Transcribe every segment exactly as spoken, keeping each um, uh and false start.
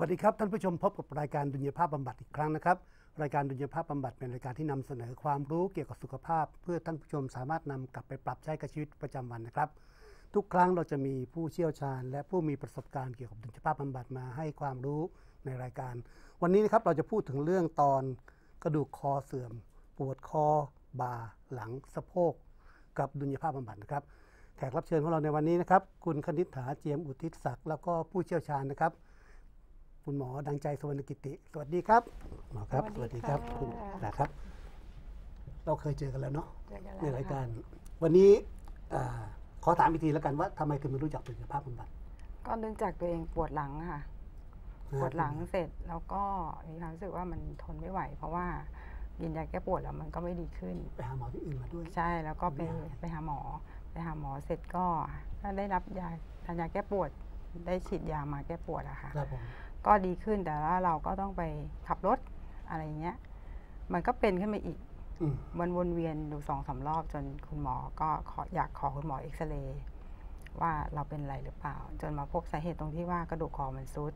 วัสดีครับท่านผู้ชมพบกับรายการดุลยภาพบำบัดอีกครั้งนะครับรายการดุลยภาพบำบัดเป็นรายการที่นำเสนอความรู้เกี่ยวกับสุขภาพเพื่อท่านผู้ชมสามารถนำกลับไปปรับใช้กับชีวิตประจำวันนะครับทุกครั้งเราจะมีผู้เชี่ยวชาญและผู้มีประสบการณ์เกี่ยวกับดุลยภาพบำบัดมาให้ความรู้ในรายการวันนี้นะครับเราจะพูดถึงเรื่องตอนกระดูกคอเสื่อมปวดคอบ่าหลังสะโพกกับดุลยภาพบำบัดนะครับแขกรับเชิญของเราในวันนี้นะครับคุณคณิษฐาเจียมอุทิศศักดิ์แล้วก็ผู้เชี่ยวชาญนะครับคุณหมอดังใจสุวรรณกิติสวัสดีครับหมอครับสวัสดีครับคุณนะครับเราเคยเจอกันแล้วเนาะในรายการวันนี้ขอถามอีกทีแล้วกันว่าทำไมคุณไม่รู้จักดุลยภาพบำบัดก็เนื่องจากตัวเองปวดหลังค่ะปวดหลังเสร็จแล้วก็มีความรู้สึกว่ามันทนไม่ไหวเพราะว่ากินยาแก้ปวดแล้วมันก็ไม่ดีขึ้นไปหาหมอที่อื่นมาด้วยใช่แล้วก็ไปไปหาหมอไปหาหมอเสร็จก็ได้รับยาทานยาแก้ปวดได้ฉีดยามาแก้ปวดอะค่ะก็ดีขึ้นแต่ว่าเราก็ต้องไปขับรถอะไรเงี้ยมันก็เป็นขึ้นมาอีกมันวนเวียนดูสองสามรอบจนคุณหมอก็อยากขอคุณหมอเอ็กซเรย์ว่าเราเป็นอะไรหรือเปล่าจนมาพบสาเหตุตรงที่ว่ากระดูกคอมันซุด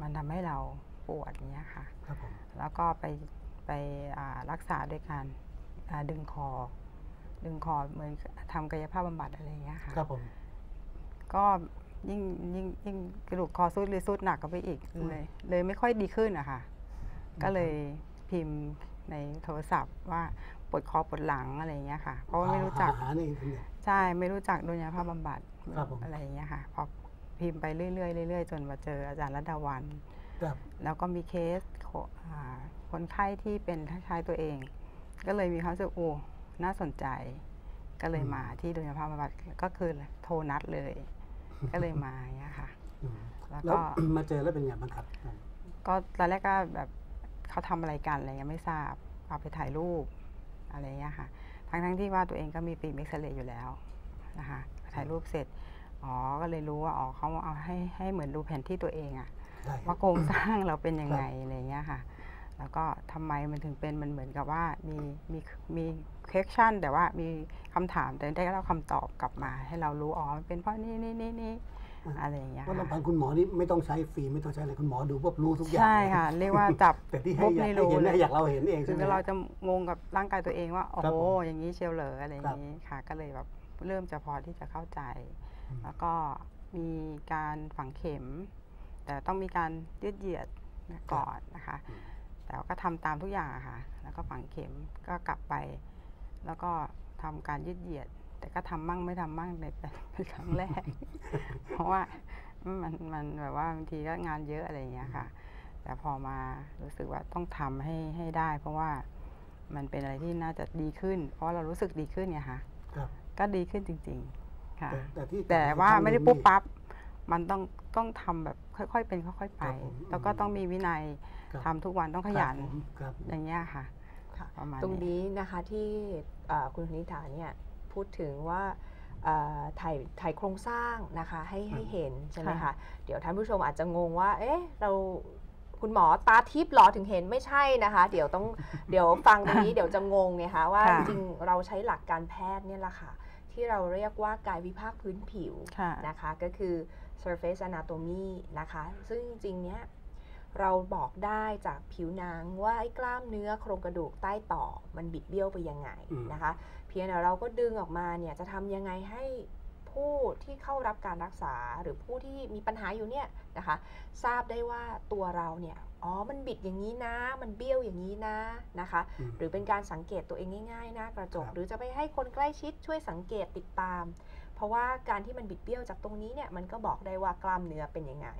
มันทำให้เราปวดเงี้ยค่ะแล้วก็ไปไปรักษาด้วยการดึงคอดึงคอเหมือนทำกายภาพบำบัดอะไรเงี้ยค่ะครับผมก็ยิ่งยิ่งยิ่งกระดูกคอซุดเลยซุดหนักก็ไปอีกเลยเลยไม่ค่อยดีขึ้นอะค่ะก็เลยพิมพ์ในโทรศัพท์ว่าปวดคอปวดหลังอะไรเงี้ยค่ะเพราะว่าไม่รู้จักใช่ไม่รู้จักดุลยภาพบำบัดอะไรเงี้ยค่ะพอพิมพ์ไปเรื่อยๆเรื่อยๆจนมาเจออาจารย์รัตดาวันแล้วก็มีเคสคนไข้ที่เป็นท่านชายตัวเองก็เลยมีความรู้สึกโอ้น่าสนใจก็เลยมาที่ดุลยภาพบำบัดก็คือโทรนัดเลยก็เลยมาเนี้ยค่ะแล้วก็มาเจอแล้วเป็นอย่างไรบ้างครับก็ตอนแรกก็แบบเขาทำอะไรกันอะไรเงี้ยไม่ทราบเอาไปถ่ายรูปอะไรเงี้ยค่ะทั้งทั้งที่ว่าตัวเองก็มีฟิล์มเอ็กซเรย์อยู่แล้วนะคะถ่ายรูปเสร็จอ๋อก็เลยรู้ว่าอ๋อเขาเอาให้ให้เหมือนดูแผนที่ตัวเองอะว่าโครงสร้างเราเป็นยังไงอะไรเงี้ยค่ะแล้วก็ทำไมมันถึงเป็นมันเหมือนกับว่ามีมีมีเควสชั่นแต่ว่ามีคำถามแต่ได้รับคำตอบกลับมาให้เรารู้อ๋อมันเป็นเพราะนี่นี่นี่นี่อะไรอย่างเงี้ยว่าลำพังคุณหมอนี่ไม่ต้องใช้ฟิล์มไม่ต้องใช้อะไรคุณหมอดูพวกรู้ทุกอย่างใช่ค่ะเรียกว่าจับแต่ที่ให้เห็นเนี่ยอยากเราเห็นเองใช่ไหมเราจะงงกับร่างกายตัวเองว่าโอ้โหอย่างนี้เชียวเหรออะไรอย่างนี้ค่ะก็เลยแบบเริ่มจะพอที่จะเข้าใจแล้วก็มีการฝังเข็มแต่ต้องมีการยืดเหยียดก่อนนะคะแต่ก็ทำตามทุกอย่างค่ะแล้วก็ฝังเข็มก็กลับไปแล้วก็ทำการยืดเหยียดแต่ก็ทำมั่งไม่ทำมั่งในเป็นครั้งแรกเพราะว่ามันมันแบบว่าบางทีก็งานเยอะอะไรอย่างเงี้ยค่ะแต่พอมารู้สึกว่าต้องทำให้ให้ได้เพราะว่ามันเป็นอะไรที่น่าจะดีขึ้นเพราะเรารู้สึกดีขึ้นไงค่ะก็ดีขึ้นจริงๆค่ะแต่ว่าไม่ได้ปุ๊บปั๊บมันต้องต้องทำแบบค่อยๆเป็นค่อยๆไปแล้วก็ต้องมีวินัยทำทุกวันต้องขยันอย่างเงี้ยค่ะตรงนี้นะคะที่คุณคณิษฐาเนี่ยพูดถึงว่าถ่ายถ่ายโครงสร้างนะคะให้ให้เห็นใช่ไหมคะเดี๋ยวท่านผู้ชมอาจจะงงว่าเอ๊ะเราคุณหมอตาทิพย์หรอถึงเห็นไม่ใช่นะคะเดี๋ยวต้องเดี๋ยวฟังตรงนี้เดี๋ยวจะงงไงคะว่าจริงเราใช้หลักการแพทย์เนี่ยแหละค่ะที่เราเรียกว่ากายวิภาคพื้นผิวนะคะก็คือ surface anatomy นะคะซึ่งจริงๆเนี้ยเราบอกได้จากผิวหนังว่าไอ้กล้ามเนื้อโครงกระดูกใต้ต่อมันบิดเบี้ยวไปยังไงนะคะเพียงแต่เราก็ดึงออกมาเนี่ยจะทำยังไงให้ผู้ที่เข้ารับการรักษาหรือผู้ที่มีปัญหาอยู่เนี่ยนะคะทราบได้ว่าตัวเราเนี่ยอ๋อมันบิดอย่างนี้นะมันเบี้ยวอย่างนี้นะนะคะหรือเป็นการสังเกตตัวเองง่ายๆนะกระจกหรือจะไปให้คนใกล้ชิดช่วยสังเกตติดตามเพราะว่าการที่มันบิดเบี้ยวจากตรงนี้เนี่ยมันก็บอกได้ว่ากล้ามเนื้อเป็นยังไง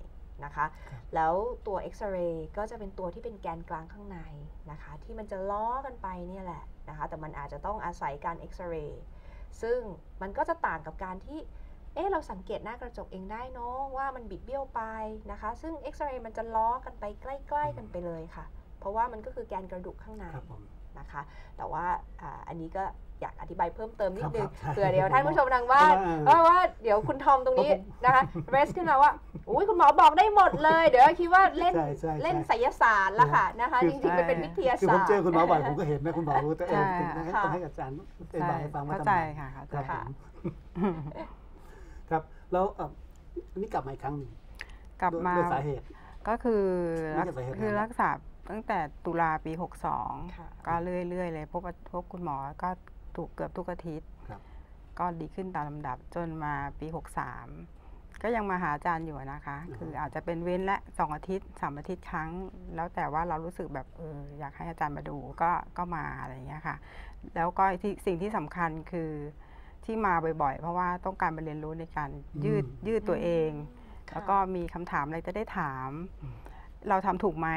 นะคะแล้วตัวเอ็กซเรย์ก็จะเป็นตัวที่เป็นแกนกลางข้างในนะคะที่มันจะล้อกันไปเนี่ยแหละนะคะแต่มันอาจจะต้องอาศัยการเอ็กซเรย์ซึ่งมันก็จะต่างกับการที่เอ๊ะเราสังเกตหน้ากระจกเองได้เนาะว่ามันบิดเบี้ยวไปนะคะซึ่งเอ็กซเรย์มันจะล้อกันไปใกล้ๆกันไปเลยค่ะเพราะว่ามันก็คือแกนกระดูกข้างในนะคะแต่ว่าอันนี้ก็อยากอธิบายเพิ่มเติมนิดนึงเผื่อเดี๋ยวท่านผู้ชมทางบ้านว่าเดี๋ยวคุณทอมตรงนี้นะคะเรสขึ้นมาว่าอุ้ยคุณหมอบอกได้หมดเลยเดี๋ยวคิดว่าเล่นเล่นไสยศาสตร์ละค่ะนะคะจริงๆมันเป็นวิทยาศาสตร์คือผมเจอคุณหมอบ่อยผมก็เห็นนะคุณหมอรู้แต่เองต้องให้อาจารย์เล่นบ่ายฟังมาทำไมครับครับแล้วนี่กลับมาอีกครั้งหนึ่งกลับมาด้วยสาเหตุ ก็คือคือรักษาตั้งแต่ตุลาปีหกสองก็เรื่อยๆเลยพบพบคุณหมอก็ถูกเกือบทุกอาทิตย์ก็ดีขึ้นตามลำดับจนมาปีหกสามก็ยังมาหาอาจารย์อยู่นะคะคืออาจจะเป็นเว้นละสองอาทิตย์สามอาทิตย์ครั้งแล้วแต่ว่าเรารู้สึกแบบเอออยากให้อาจารย์มาดูก็ก็มาอะไรอย่างเงี้ยค่ะแล้วก็สิ่งที่สำคัญคือที่มาบ่อยๆเพราะว่าต้องการไปเรียนรู้ในการยืดยืดตัวเองแล้วก็มีคำถามอะไรจะได้ถามเราทำถูกไหม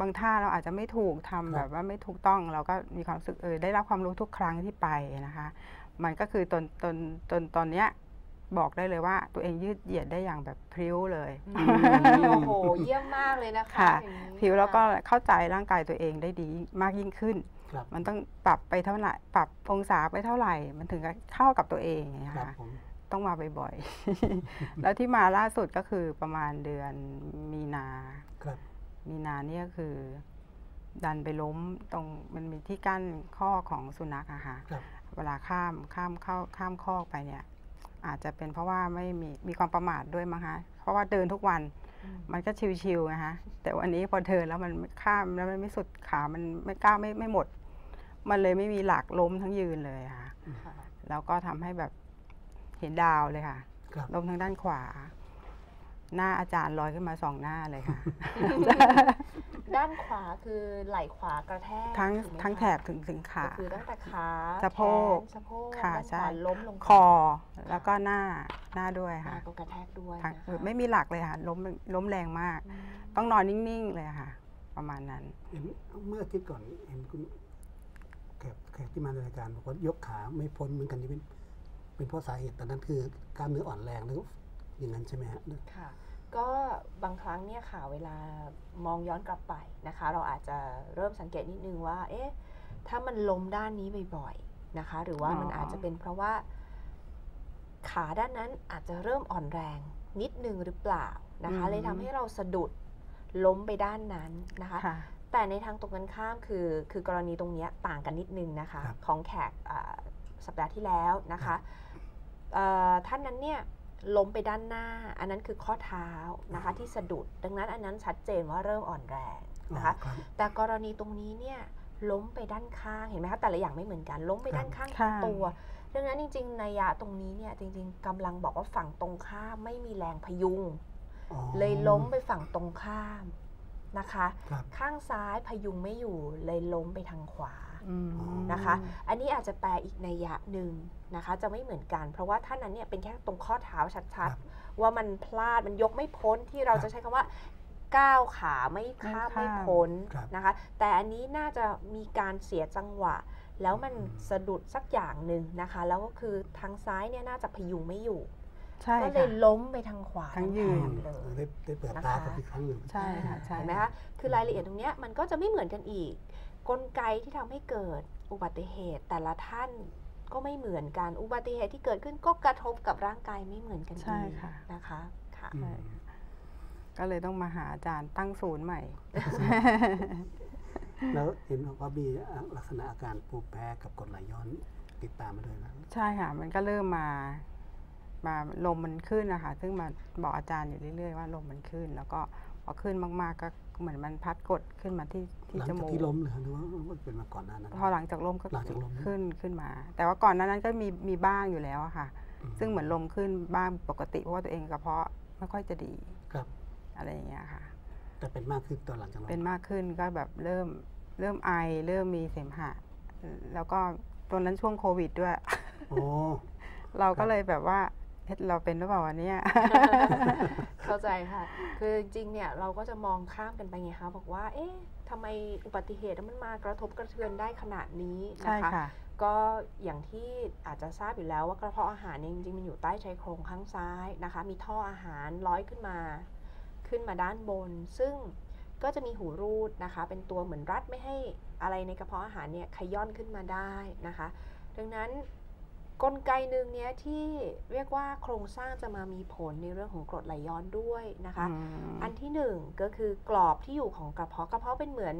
บางท่าเราอาจจะไม่ถูกทำแบบว่าไม่ถูกต้องเราก็มีความรู้สึกเออได้รับความรู้ทุกครั้งที่ไปนะคะมันก็คือตนตนตนตอนเนี้ยบอกได้เลยว่าตัวเองยืดเหยียดได้อย่างแบบพริ้วเลยโอ้โหเยี่ยมมากเลยนะคะพริ้วแล้วก็เข้าใจร่างกายตัวเองได้ดีมากยิ่งขึ้นมันต้องปรับไปเท่าไหร่ปรับองศาไปเท่าไหร่มันถึงจะเข้ากับตัวเองนะคะต้องมาบ่อยๆแล้วที่มาล่าสุดก็คือประมาณเดือนมีนามีนาเนี่ยคือดันไปล้มตรงมันมีที่กั้นข้อของสุนัขอะค่ะเวลาข้ามข้ามเข้าข้ามข้อไปเนี่ยอาจจะเป็นเพราะว่าไม่มีมีความประมาทด้วยมั้งคะเพราะว่าเดินทุกวันมันก็ชิวๆนะคะแต่วันนี้พอเดินแล้วมันข้ามแล้วมันไม่สุดขามันไม่ก้าวไม่ไม่หมดมันเลยไม่มีหลักล้มทั้งยืนเลยค่ะแล้วก็ทำให้แบบเห็นดาวเลยค่ะล้มทางด้านขวาหน้าอาจารย์ลอยขึ้นมาสองหน้าเลยค่ะด้านขวาคือไหล่ขวากระแทกทั้งทั้งแถบถึงถึงขาคือตั้งแต่ขาสะโพกสะโพกขาใช่ล้มลงคอแล้วก็หน้าหน้าด้วยค่ะก็กระแทกด้วยไม่มีหลักเลยค่ะล้มล้มแรงมากต้องนอนนิ่งๆเลยค่ะประมาณนั้นเห็นเมื่อคิดก่อนเห็นคุณแขกแขกที่มาในรายการบอกว่ายกขาไม่พ้นเหมือนกันที่เป็นเป็นเพราะสาเหตุตอนนั้นคือกล้ามเนื้ออ่อนแรงหรืออย่างนั้นใช่ไหมฮะค่ะก็บางครั้งเนี่ยค่ะเวลามองย้อนกลับไปนะคะเราอาจจะเริ่มสังเกตนิดนึงว่าเอ๊ะถ้ามันล้มด้านนี้บ่อยๆนะคะหรือว่ามันอาจจะเป็นเพราะว่าขาด้านนั้นอาจจะเริ่มอ่อนแรงนิดนึงหรือเปล่านะคะเลยทำให้เราสะดุดล้มไปด้านนั้นนะคะแต่ในทางตรงกันข้ามคือคือกรณีตรงนี้ต่างกันนิดนึงนะคะของแขกสัปดาห์ที่แล้วนะคะท่านนั้นเนี่ยล้มไปด้านหน้าอันนั้นคือข้อเท้านะคะที่สะดุดดังนั้นอันนั้นชัดเจนว่าเริ่มอ่อนแรงนะคะแต่กรณีตรงนี้เนี่ยล้มไปด้านข้างเห็นไหมคะแต่ละอย่างไม่เหมือนกันล้มไปด้านข้างตัวดังนั้นจริงๆนัยยะตรงนี้เนี่ยจริงๆกำลังบอกว่าฝั่งตรงข้ามไม่มีแรงพยุงเลยล้มไปฝั่งตรงข้ามนะคะข้างซ้ายพยุงไม่อยู่เลยล้มไปทางขวานะคะอันนี้อาจจะแปลอีกนัยยะหนึ่งนะคะจะไม่เหมือนกันเพราะว่าท่านนั้นเนี่ยเป็นแค่ตรงข้อเท้าชัดๆว่ามันพลาดมันยกไม่พ้นที่เราจะใช้คำว่าก้าวขาไม่ข้ามไม่พ้นนะคะแต่อันนี้น่าจะมีการเสียจังหวะแล้วมันสะดุดสักอย่างหนึ่งนะคะแล้วก็คือทางซ้ายเนี่ยน่าจะพยุงไม่อยู่ก็เลยล้มไปทางขวาทั้งยืนเลยได้เปิดตาไปอีกครั้งหนึ่งใช่ค่ะใช่ไหมคะคือรายละเอียดตรงเนี้ยมันก็จะไม่เหมือนกันอีกกลไกที่ทำให้เกิดอุบัติเหตุแต่ละท่านก็ไม่เหมือนกันอุบัติเหตุที่เกิดขึ้นก็กระทบกับร่างกายไม่เหมือนกันใช่ค่ะนะคะค่ะก็เลยต้องมาหาอาจารย์ตั้งศูนย์ใหม่แล้วเห็นว่ามีลักษณะอาการภูมิแพ้กับกรดไหลย้อนติดตามมาเลยนะใช่ค่ะมันก็เริ่มมามาลมมันขึ้นนะคะซึ่งมาบอกอาจารย์อยู่เรื่อยๆว่าลมมันขึ้นแล้วก็พอขึ้นมากๆก็เหมือนมันพัดกดขึ้นมาที่ที่จมูกที่ล้มหรือว่าเป็นมาก่อนหน้านั้นพอหลังจากล้มก็ขึ้นขึ้นมาแต่ว่าก่อนหน้านั้นก็มีมีบ้างอยู่แล้วอะค่ะซึ่งเหมือนลมขึ้นบ้างปกติเพราะว่าตัวเองกระเพาะไม่ค่อยจะดีครับอะไรอย่างเงี้ยค่ะแต่เป็นมากขึ้นตอนหลังจากล้มเป็นมากขึ้นก็แบบเริ่มเริ่มไอเริ่มมีเสมหะแล้วก็ตอนนั้นช่วงโควิดด้วยโอ้เราก็เลยแบบว่าเราเป็นหรือเปล่าวันนี้เข้าใจค่ะคือจริงเนี่ยเราก็จะมองข้ามกันไปไงคะบอกว่าเอ๊ะทำไมอุบัติเหตุมันมากระทบกระเทือนได้ขนาดนี้นะคะก็อย่างที่อาจจะทราบอยู่แล้วว่ากระเพาะอาหารจริงๆมันอยู่ใต้ชายโครงข้างซ้ายนะคะมีท่ออาหารร้อยขึ้นมาขึ้นมาด้านบนซึ่งก็จะมีหูรูดนะคะเป็นตัวเหมือนรัดไม่ให้อะไรในกระเพาะอาหารเนี่ยขย้อนขึ้นมาได้นะคะดังนั้นกลไกหนึ่งเนี้ยที่เรียกว่าโครงสร้างจะมามีผลในเรื่องของกรดไหลย้อนด้วยนะคะอันที่หนึ่งก็คือกรอบที่อยู่ของกระเพาะกระเพาะเป็นเหมือน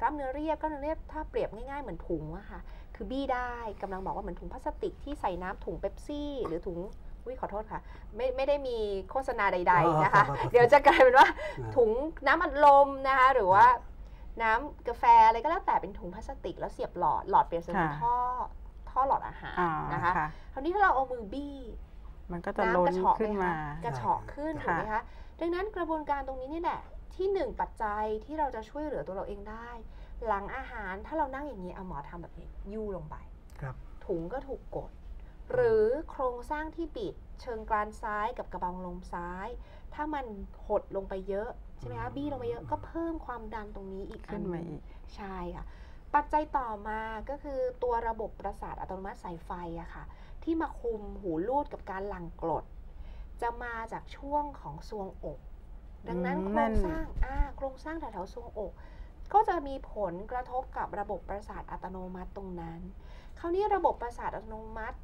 กล้ามเนื้อเรียบกล้ามเนื้อเรียบถ้าเปรียบง่ายๆเหมือนถุงอะค่ะคือบี้ได้กำลังบอกว่าเหมือนถุงพลาสติกที่ใส่น้ำถุงเป๊ปซี่หรือถุง อุ้ยขอโทษค่ะไม่ไม่ได้มีโฆษณาใดๆนะคะเดี๋ยวจะกลายเป็นว่าถุงน้ำอัดลมนะคะหรือว่าน้ำกาแฟอะไรก็แล้วแต่เป็นถุงพลาสติกแล้วเสียบหลอดหลอดเปลี่ยนเป็นท่อท่อหลอดอาหารนะคะคราวนี้ถ้าเราเอามือบี้มันก็จะล้นขึ้นมากระเฉาะขึ้นถูกไหมคะดังนั้นกระบวนการตรงนี้นี่แหละที่หนึ่งปัจจัยที่เราจะช่วยเหลือตัวเราเองได้หลังอาหารถ้าเรานั่งอย่างนี้เอาหมอทำแบบนี้ยู่ลงไปถุงก็ถูกกดหรือโครงสร้างที่บิดเชิงกรานซ้ายกับกระบังลมซ้ายถ้ามันหดลงไปเยอะใช่ไหมคะบี้ลงไปเยอะก็เพิ่มความดันตรงนี้อีกขึ้นมาอีกใช่ค่ะปัจจัยต่อมาก็คือตัวระบบประสาทอัตโนมัติสายไฟอะค่ะที่มาคุมหูรูดกับการหลั่งกรดจะมาจากช่วงของทรวงอกดังนั้นโครงสร้างอ่าโครงสร้างแถวๆทรวงอกก็จะมีผลกระทบกับระบบประสาทอัตโนมัติตรงนั้นคราวนี้ระบบประสาทอัตโนมัติ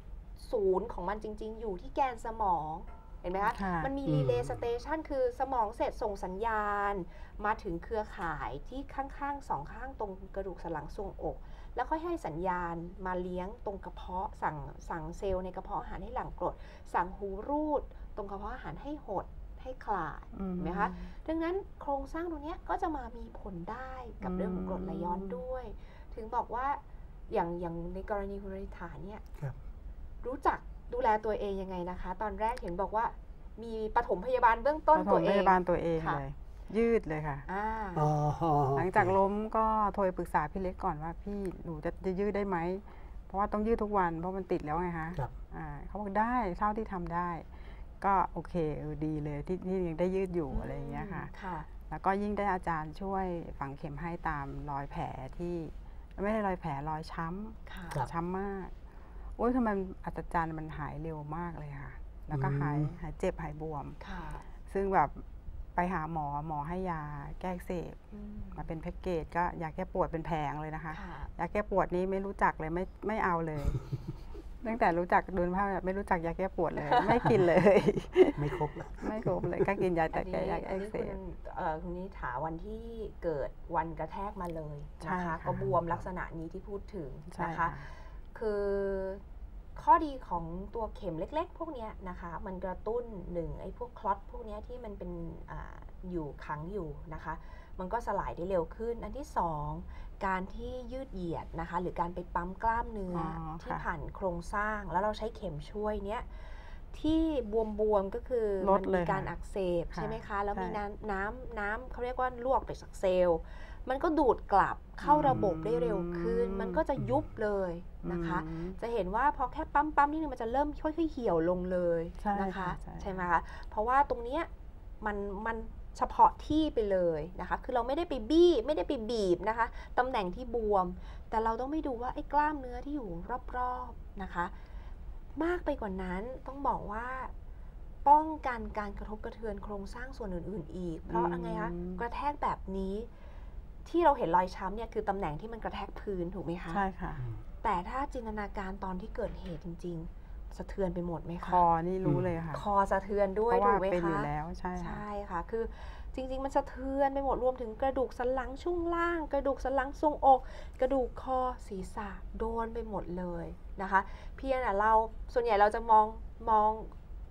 ศูนย์ของมันจริงๆอยู่ที่แกนสมองเห็นไหมคะมันมีรีเลย์สเตชันคือสมองเสร็จส่งสัญญาณมาถึงเครือข่ายที่ข้างๆสองข้างตรงกระดูกสันหลังทรวงอกแล้วค่อยให้สัญญาณมาเลี้ยงตรงกระเพาะสั่งสั่งเซลล์ในกระเพาะอาหารให้หลั่งกรดสั่งหูรูดตรงกระเพาะอาหารให้หดให้คลายเห็นไหมคะดังนั้นโครงสร้างตรงนี้ก็จะมามีผลได้กับเรื่องของกรดไหลย้อนด้วยถึงบอกว่าอย่างอย่างในกรณีคุณริษฐาเนี่ยรู้จักดูแลตัวเองยังไงนะคะตอนแรกเห็นบอกว่ามีปฐมพยาบาลเบื้องต้นตัวเองปฐมพยาบาลตัวเองเลยยืดเลยค่ะหลังจากล้มก็โทรปรึกษาพี่เล็กก่อนว่าพี่หนูจะจะยืดได้ไหมเพราะว่าต้องยืดทุกวันเพราะมันติดแล้วไงคะเขาบอกได้เท่าที่ทำได้ก็โอเคเออดีเลยที่ที่ยังได้ยืดอยู่อะไรอย่างเงี้ยค่ะแล้วก็ยิ่งได้อาจารย์ช่วยฝังเข็มให้ตามรอยแผลที่ไม่ใช่รอยแผลรอยช้ำช้ำมากโอ้ยทำไมอัศจรรย์มันหายเร็วมากเลยค่ะแล้วก็หายหายเจ็บหายบวมซึ่งแบบไปหาหมอหมอให้ยาแก้อักเสบมาเป็นแพ็กเกจก็ยาแก้ปวดเป็นแผงเลยนะคะยาแก้ปวดนี้ไม่รู้จักเลยไม่ไม่เอาเลยตั้งแต่รู้จักดูนภาพไม่รู้จักยาแก้ปวดเลยไม่กินเลยไม่ครบเลยไม่ครบเลยก็กินยาแต่แก้ยาแก้อักเสบคุณนี้ถาวันที่เกิดวันกระแทกมาเลยนะคะก็บวมลักษณะนี้ที่พูดถึงนะคะคือข้อดีของตัวเข็มเล็กๆพวกนี้นะคะมันกระตุ้นหนึ่งไอ้พวกคลอตพวกนี้ที่มันเป็น อ, อยู่ขังอยู่นะคะมันก็สลายได้เร็วขึ้นอันที่สองการที่ยืดเหยียดนะคะหรือการไปปั๊มกล้ามเนื้อที่ผ่านโครงสร้างแล้วเราใช้เข็มช่วยเนี้ยที่บวมๆก็คือมันมีการอักเสบใช่ไหมคะแล้วมีน้ำน้ำน้ำเขาเรียกว่าลวกไปจากเซลล์มันก็ดูดกลับเข้าระบบได้เร็วขึ้นมันก็จะยุบเลยนะคะจะเห็นว่าพอแค่ปั๊มปั๊มนิดนึงมันจะเริ่มค่อยๆเหี่ยวลงเลยนะคะใช่ไหมคะเพราะว่าตรงเนี้ยมันมันเฉพาะที่ไปเลยนะคะคือเราไม่ได้ไปบี้ไม่ได้ไปบีบนะคะตำแหน่งที่บวมแต่เราต้องไปดูว่าไอ้กล้ามเนื้อที่อยู่รอบๆนะคะมากไปกว่านั้นต้องบอกว่าป้องกันการกระทบกระเทือนโครงสร้างส่วนอื่นๆอีกเพราะอะไรคะกระแทกแบบนี้ที่เราเห็นรอยช้ำเนี่ยคือตำแหน่งที่มันกระแทกพื้นถูกไหมคะใช่ค่ะแต่ถ้าจินตนาการตอนที่เกิดเหตุจริงๆสะเทือนไปหมดไหมคะคอนี่รู้เลยค่ะคอสะเทือนด้วยถูกไหมคะเป็นอยู่แล้วใช่ใช่ค่ะคือจริงๆมันสะเทือนไปหมดรวมถึงกระดูกสันหลังช่วงล่างกระดูกสันหลังทรวงอกกระดูกคอศีรษะโดนไปหมดเลยนะคะเพียงแต่เราส่วนใหญ่เราจะมองมอง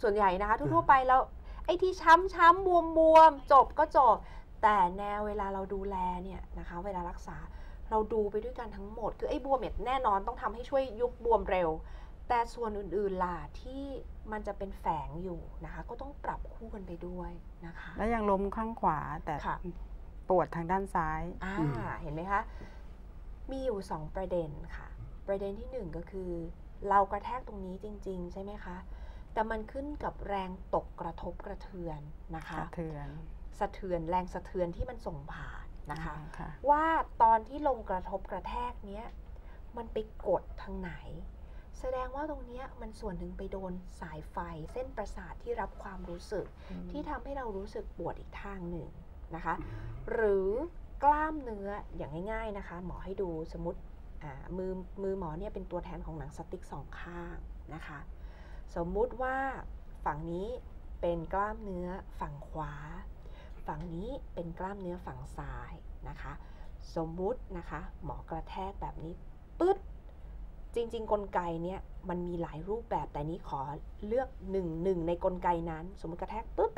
ส่วนใหญ่นะคะทั่วๆไปแล้วไอ้ที่ช้ำช้ำบวมบวมจบก็จบแต่แนวเวลาเราดูแลเนี่ยนะคะเวลารักษาเราดูไปด้วยกันทั้งหมดคือไอ้บวมเนี่ยแน่นอนต้องทำให้ช่วยยุบบวมเร็วแต่ส่วนอื่นๆล่ะที่มันจะเป็นแฝงอยู่นะคะก็ต้องปรับคู่กันไปด้วยนะคะแล้วยังล้มข้างขวาแต่ปวดทางด้านซ้ายอ่าเห็นไหมคะมีอยู่สองประเด็นค่ะประเด็นที่หนึ่งก็คือเรากระแทกตรงนี้จริงๆใช่ไหมคะแต่มันขึ้นกับแรงตกกระทบกระเทือนนะคะกระเทือนสะเทือนแรงสะเทือนที่มันส่งผ่านนะคะว่าตอนที่ลงกระทบกระแทกเนี้ยมันไปกดทางไหนแสดงว่าตรงนี้มันส่วนหนึ่งไปโดนสายไฟเส้นประสาทที่รับความรู้สึกที่ทำให้เรารู้สึกปวดอีกทางหนึ่งนะคะหรือกล้ามเนื้ออย่างง่ายๆนะคะหมอให้ดูสมมติมือมือหมอเนี่ยเป็นตัวแทนของหนังสติ๊กสองข้างนะคะสมมุติว่าฝั่งนี้เป็นกล้ามเนื้อฝั่งขวาฝั่งนี้เป็นกล้ามเนื้อฝั่งซ้ายนะคะสมมุตินะคะหมอกระแทกแบบนี้ปึ๊ด จริงๆกลไกเนี่ยมันมีหลายรูปแบบแต่นี้ขอเลือกหนึ่งหนึ่งในกลไกนั้นสมมติกระแทกปุ๊บ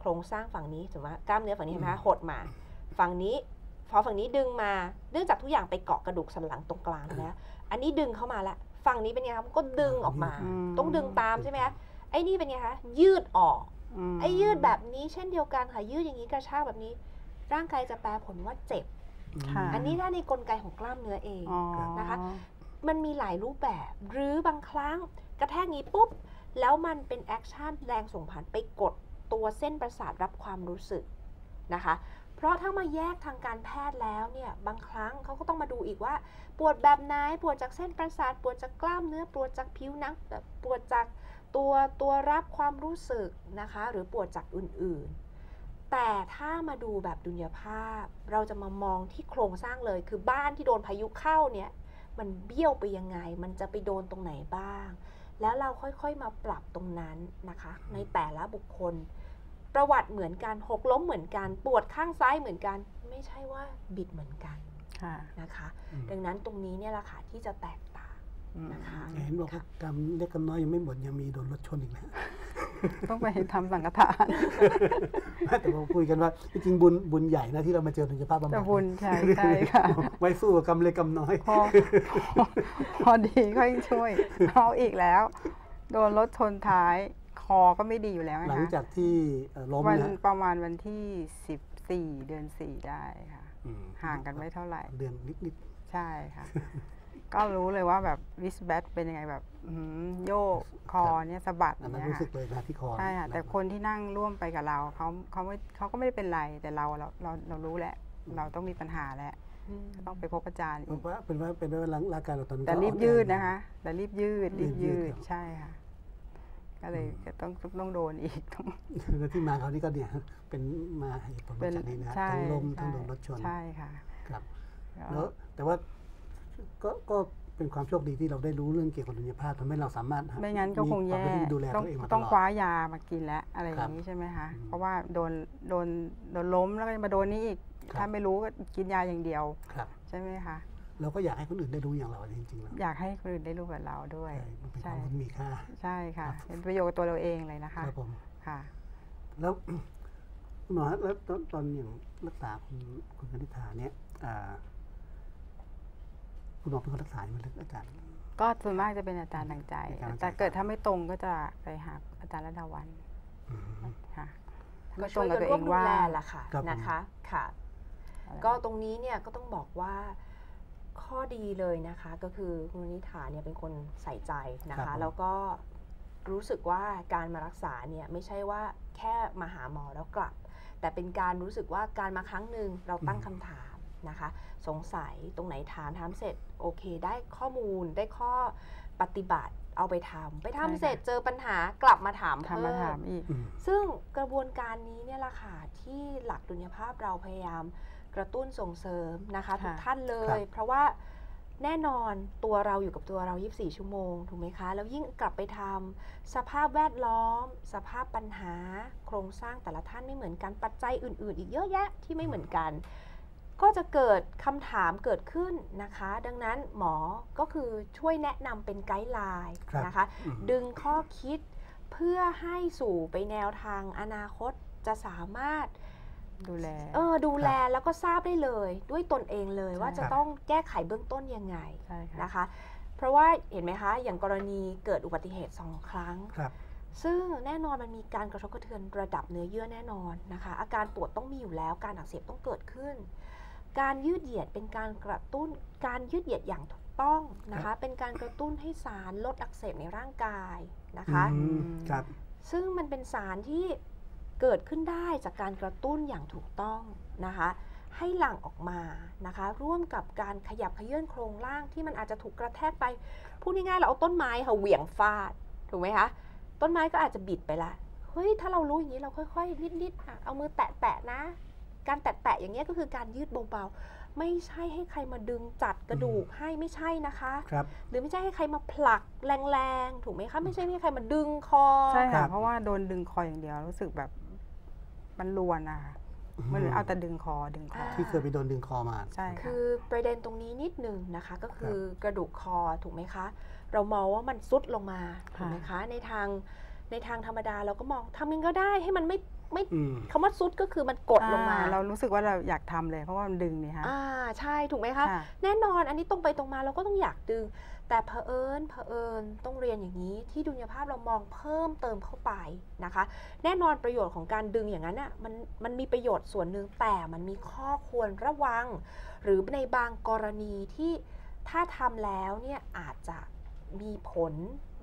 โครงสร้างฝั่งนี้ถือว่ากล้ามเนื้อฝั่งนี้เห็นไหมหดมาฝั่งนี้พอฝั่งนี้ดึงมาเนื่องจากทุกอย่างไปเกาะกระดูกสันหลังตรงกลางนะอันนี้ดึงเข้ามาแล้วฝั่งนี้เป็นไงคะก็ดึงออกมาต้องดึงตามใช่ไหมคะไอ้นี่เป็นไงคะยืดออกไอ้ยืดแบบนี้เช่นเดียวกันค่ะยืดอย่างนี้กระชากแบบนี้ร่างกายจะแปรผลว่าเจ็บอันนี้ถ้าในกลไกของกล้ามเนื้อเองนะคะมันมีหลายรูปแบบหรือบางครั้งกระแทกนี้ปุ๊บแล้วมันเป็นแอคชั่นแรงส่งผ่านไปกดตัวเส้นประสาทรับความรู้สึกนะคะเพราะถ้ามาแยกทางการแพทย์แล้วเนี่ยบางครั้งเขาก็ต้องมาดูอีกว่าปวดแบบไหนปวดจากเส้นประสาทปวดจากกล้ามเนื้อปวดจากผิวหนังปวดจากตัวตัวรับความรู้สึกนะคะหรือปวดจากอื่นๆแต่ถ้ามาดูแบบดุลยภาพเราจะมามองที่โครงสร้างเลยคือบ้านที่โดนพายุเข้าเนี่ยมันเบี้ยวไปยังไงมันจะไปโดนตรงไหนบ้างแล้วเราค่อยๆมาปรับตรงนั้นนะคะในแต่ละบุคคลประวัติเหมือนกันหกล้มเหมือนกันปวดข้างซ้ายเหมือนกันไม่ใช่ว่าบิดเหมือนกันนะคะดังนั้นตรงนี้เนี่ยแหละค่ะที่จะแตกต่างนะคะเห็นบอกว่ากรรมเล็กกรรมน้อยยังไม่หมดยังมีโดนรถชนอีกนะต้องไปทำสังฆทานแต่เราคุยกันว่าจริงบุญบุญใหญ่นะที่เรามาเจอดุลยภาพบำบัดบุญใช่ใช่ค่ะไว้สู้กับกรรมเล็กกรรมน้อยพอพอดีก็ยังช่วยเอาอีกแล้วโดนรถชนท้ายคอก็ไม่ดีอยู่แล้วนะคะหลังจากที่ล้มนะประมาณวันที่สิบสี่เดือนสี่ได้ค่ะห่างกันไม่เท่าไหร่เดือนนิดๆใช่ค่ะก็รู้เลยว่าแบบวิสแบทเป็นยังไงแบบโยกคอเนี่ยสะบัดเนี่ยรู้สึกเลยนะที่คอใช่ค่ะแต่คนที่นั่งร่วมไปกับเราเขาเขาไม่เขาก็ไม่ได้เป็นไรแต่เราเราเราเรารู้แหละเราต้องมีปัญหาแหละต้องไปพบอาจารย์เป็นว่าเป็นว่าเป็นว่าร่างกายเราตอนนี้แต่รีบยืดนะคะแต่รีบยืดรีบยืดใช่ค่ะก็เลยจะต้องต้องโดนอีกต้องแล้วที่มาเขานี่ก็เนี่ยเป็นมาเหตุผลมาจากนี้นะทั้งลมทั้งโดนรถชนใช่ค่ะครับแล้วแต่ว่าก็ก็เป็นความโชคดีที่เราได้รู้เรื่องเกี่ยวกับดุลยภาพทำให้เราสามารถไม่งั้นก็คงแย่ต้องต้องคว้ายามากินแล้วอะไรอย่างนี้ใช่ไหมคะเพราะว่าโดนโดนโดนล้มแล้วก็มาโดนนี่อีกถ้าไม่รู้ก็กินยาอย่างเดียวใช่ไหมคะเราก็อยากให้คนอื่นได้รู้อย่างเราจริงๆแล้วอยากให้คนอื่นได้รู้แบบเราด้วยใช่มีค่าใช่ค่ะเป็นประโยชน์กับตัวเราเองเลยนะคะครับผมค่ะแล้วคุณหมอแล้วตอนอย่างรักษาคุณคุณคณิธาเนี่ยคุณหมอเป็นคนรักษาอยู่แล้วอาจารย์ก็ส่วนมากจะเป็นอาจารย์ทางใจแต่เกิดถ้าไม่ตรงก็จะไปหาอาจารย์ระดาวันค่ะก็ตรงกับตัวเองว่าละค่ะนะคะค่ะก็ตรงนี้เนี่ยก็ต้องบอกว่าข้อดีเลยนะคะก็คือคุณนิธาเนี่ยเป็นคนใส่ใจนะคะแล้วก็รู้สึกว่าการมารักษาเนี่ยไม่ใช่ว่าแค่มาหาหมอแล้วกลับแต่เป็นการรู้สึกว่าการมาครั้งหนึ่งเราตั้งคำถามนะคะสงสัยตรงไหนถามถามเสร็จโอเคได้ข้อมูลได้ข้อปฏิบัติเอาไปทำไปทำเสร็จเจอปัญหากลับมาถามเพิ่มอีกซึ่งกระบวนการนี้เนี่ยแหละค่ะที่หลักดุลยภาพเราพยายามกระตุ้นส่งเสริมนะคะทุกท่านเลยเพราะว่าแน่นอนตัวเราอยู่กับตัวเรายี่สิบสี่ชั่วโมงถูกไหมคะแล้วยิ่งกลับไปทำสภาพแวดล้อมสภาพปัญหาโครงสร้างแต่ละท่านไม่เหมือนกันปัจจัยอื่นๆอีกเยอะแยะที่ไม่เหมือนกันก็จะเกิดคำถามเกิดขึ้นนะคะดังนั้นหมอก็คือช่วยแนะนำเป็นไกด์ไลน์นะคะดึงข้อคิดเพื่อให้สู่ไปแนวทางอนาคตจะสามารถดูแลเออดูแลแล้วก็ทราบได้เลยด้วยตนเองเลยว่าจะต้องแก้ไขเบื้องต้นยังไงนะคะเพราะว่าเห็นไหมคะอย่างกรณีเกิดอุบัติเหตุสองครั้งซึ่งแน่นอนมันมีการกระทบกระเทือนระดับเนื้อเยื่อแน่นอนนะคะอาการปวดต้องมีอยู่แล้วการอักเสบต้องเกิดขึ้นการยืดเหยียดเป็นการกระตุ้นการยืดเหยียดอย่างถูกต้องนะคะเป็นการกระตุ้นให้สารลดอักเสบในร่างกายนะคะซึ่งมันเป็นสารที่เกิดขึ้นได้จากการกระตุ้นอย่างถูกต้องนะคะให้หลั่งออกมานะคะร่วมกับการขยับเขยื้อนโครงล่างที่มันอาจจะถูกกระแทกไปพูดง่ายๆเราเอาต้นไม้ค่ะเหวี่ยงฟาดถูกไหมคะต้นไม้ก็อาจจะบิดไปละเฮ้ยถ้าเรารู้อย่างนี้เราค่อยๆนิดๆเอามือแตะๆนะการแตะๆอย่างนี้ก็คือการยืดเบาๆไม่ใช่ให้ใครมาดึงจัดกระดูกให้ไม่ใช่นะคะหรือไม่ใช่ให้ใครมาผลักแรงๆถูกไหมคะไม่ใช่ให้ใครมาดึงคอใช่ค่ะเพราะว่าโดนดึงคออย่างเดียวรู้สึกแบบมันลวนนะคะ มันเอาแต่ดึงคอดึงคอที่เคยไปโดนดึงคอมาใช่คือประเด็นตรงนี้นิดหนึ่งนะคะก็คือกระดูกคอถูกไหมคะเรามองว่ามันซุดลงมาถูกไหมคะในทางในทางธรรมดาเราก็มองทำยังก็ได้ให้มันไม่ไม่คำว่าซุดก็คือมันกดลงมาเรารู้สึกว่าเราอยากทำเลยเพราะว่ามันดึงนี่ฮะอ่าใช่ถูกไหมคะแน่นอนอันนี้ตรงไปตรงมาเราก็ต้องอยากดึงแต่เผอิญเผอิญต้องเรียนอย่างนี้ที่ดุลยภาพเรามองเพิ่มเติมเข้าไปนะคะแน่นอนประโยชน์ของการดึงอย่างนั้นอ่ะมันมันมีประโยชน์ส่วนหนึ่งแต่มันมีข้อควรระวังหรือในบางกรณีที่ถ้าทำแล้วเนี่ยอาจจะมีผล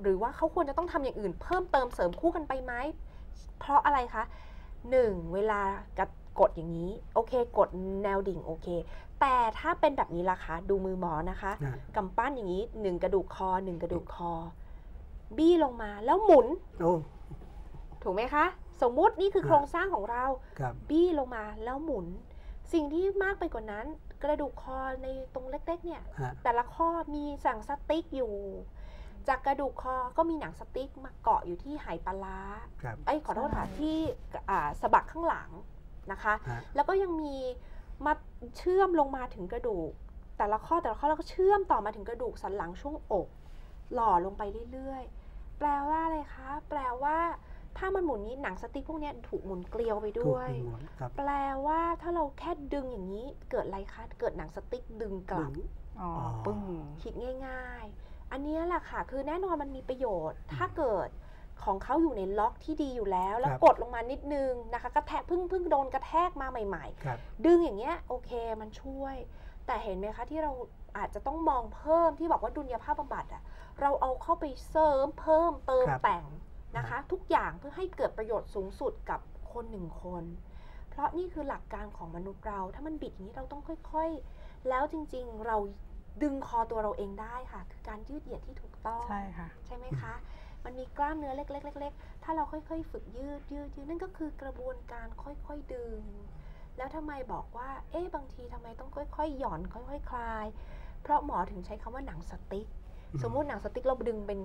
หรือว่าเขาควรจะต้องทำอย่างอื่นเพิ่มเติมเสริมคู่กันไปไหมเพราะอะไรคะหนึ่งเวลากดอย่างนี้โอเคกดแนวดิ่งโอเคแต่ถ้าเป็นแบบนี้ล่ะคะดูมือหมอนะคะกำปั้นอย่างนี้หนึ่งกระดูกคอหนึ่งกระดูกคอบี้ลงมาแล้วหมุนถูกไหมคะสมมุตินี่คือโครงสร้างของเราบี้ลงมาแล้วหมุนสิ่งที่มากไปกว่านั้นกระดูกคอในตรงเล็กๆเนี่ยแต่ละข้อมีสั่งสติ๊กอยู่จากกระดูกคอก็มีหนังสติ๊กมาเกาะอยู่ที่ไหปลาร้าไอ้ขอโทษค่ะที่สะบักข้างหลังนะคะแล้วก็ยังมีมาเชื่อมลงมาถึงกระดูกแต่ละข้อแต่ละข้อแล้วก็เชื่อมต่อมาถึงกระดูกสันหลังช่วงอกหล่อลงไปเรื่อยๆแปลว่าอะไรคะแปลว่าถ้ามันหมุนนี้หนังสติ๊กพวกนี้ถูกหมุนเกลียวไปด้วยแปลว่าถ้าเราแค่ดึงอย่างนี้เกิดอะไรคะเกิดหนังสติ๊กดึงกลับปึ้งคิดง่ายอันนี้แหละค่ะคือแน่นอนมันมีประโยชน์ถ้าเกิดของเขาอยู่ในล็อกที่ดีอยู่แล้วแล้วกดลงมานิดนึงนะคะกระแทกพึ่งพึ่งโดนกระแทกมาใหม่ๆดึงอย่างเงี้ยโอเคมันช่วยแต่เห็นไหมคะที่เราอาจจะต้องมองเพิ่มที่บอกว่าดุลยภาพบำบัดอ่ะเราเอาเข้าไปเสริมเพิ่มเติมแต่งนะคะทุกอย่างเพื่อให้เกิดประโยชน์สูงสุดกับคนหนึ่งคนเพราะนี่คือหลักการของมนุษย์เราถ้ามันบิดอย่างนี้เราต้องค่อยๆแล้วจริงๆเราดึงคอตัวเราเองได้ค่ะคือการยืดเหยียดที่ถูกต้องใช่ค่ะใช่ไหมคะมันมีกล้ามเนื้อเล็กๆๆถ้าเราค่อยๆฝึกยืดยืดยืดนั่นก็คือกระบวนการค่อยๆดึงแล้วทำไมบอกว่าเอ๊ะบางทีทำไมต้องค่อยๆหย่อนค่อยๆคลายเพราะหมอถึงใช้คำว่าหนังสติ๊กสมมุติหนังสติ๊กเราดึงเป็น